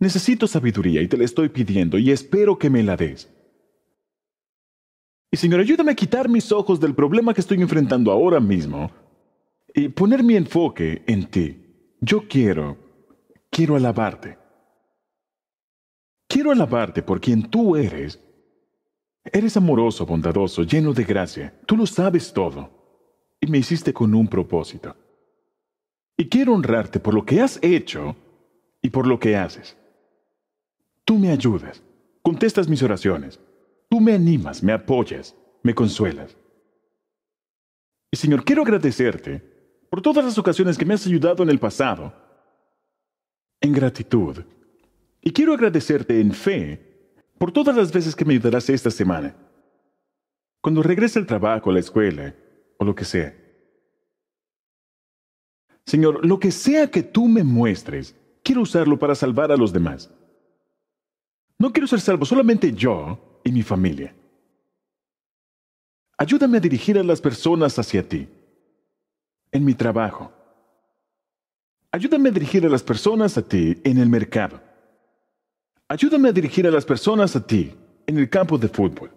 Necesito sabiduría y te la estoy pidiendo y espero que me la des. Y Señor, ayúdame a quitar mis ojos del problema que estoy enfrentando ahora mismo y poner mi enfoque en ti. Yo quiero alabarte. Quiero alabarte por quien tú eres. Eres amoroso, bondadoso, lleno de gracia. Tú lo sabes todo. Y me hiciste con un propósito. Y quiero honrarte por lo que has hecho y por lo que haces. Tú me ayudas. Contestas mis oraciones. Tú me animas, me apoyas, me consuelas. Y Señor, quiero agradecerte por todas las ocasiones que me has ayudado en el pasado. En gratitud. Y quiero agradecerte en fe por todas las veces que me ayudarás esta semana. Cuando regrese al trabajo, a la escuela, o lo que sea. Señor, lo que sea que tú me muestres, quiero usarlo para salvar a los demás. No quiero ser salvo solamente yo y mi familia. Ayúdame a dirigir a las personas hacia ti, en mi trabajo. Ayúdame a dirigir a las personas a ti en el mercado. Ayúdame a dirigir a las personas a ti en el campo de fútbol,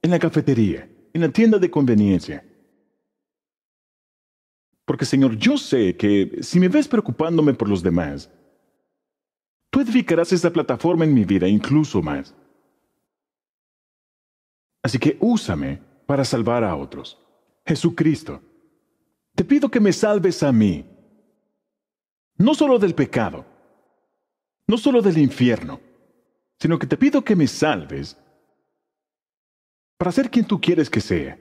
en la cafetería, en la tienda de conveniencia. Porque, Señor, yo sé que si me ves preocupándome por los demás, tú edificarás esta plataforma en mi vida, incluso más. Así que úsame para salvar a otros. Jesucristo, te pido que me salves a mí. No solo del pecado, no solo del infierno, sino que te pido que me salves para ser quien tú quieres que sea.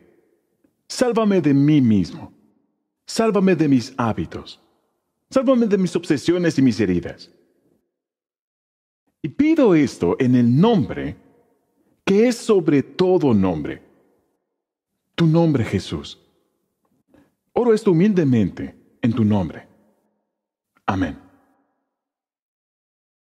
Sálvame de mí mismo. Sálvame de mis hábitos. Sálvame de mis obsesiones y mis heridas. Y pido esto en el nombre que es sobre todo nombre. Tu nombre, Jesús. Oro esto humildemente en tu nombre. Amén.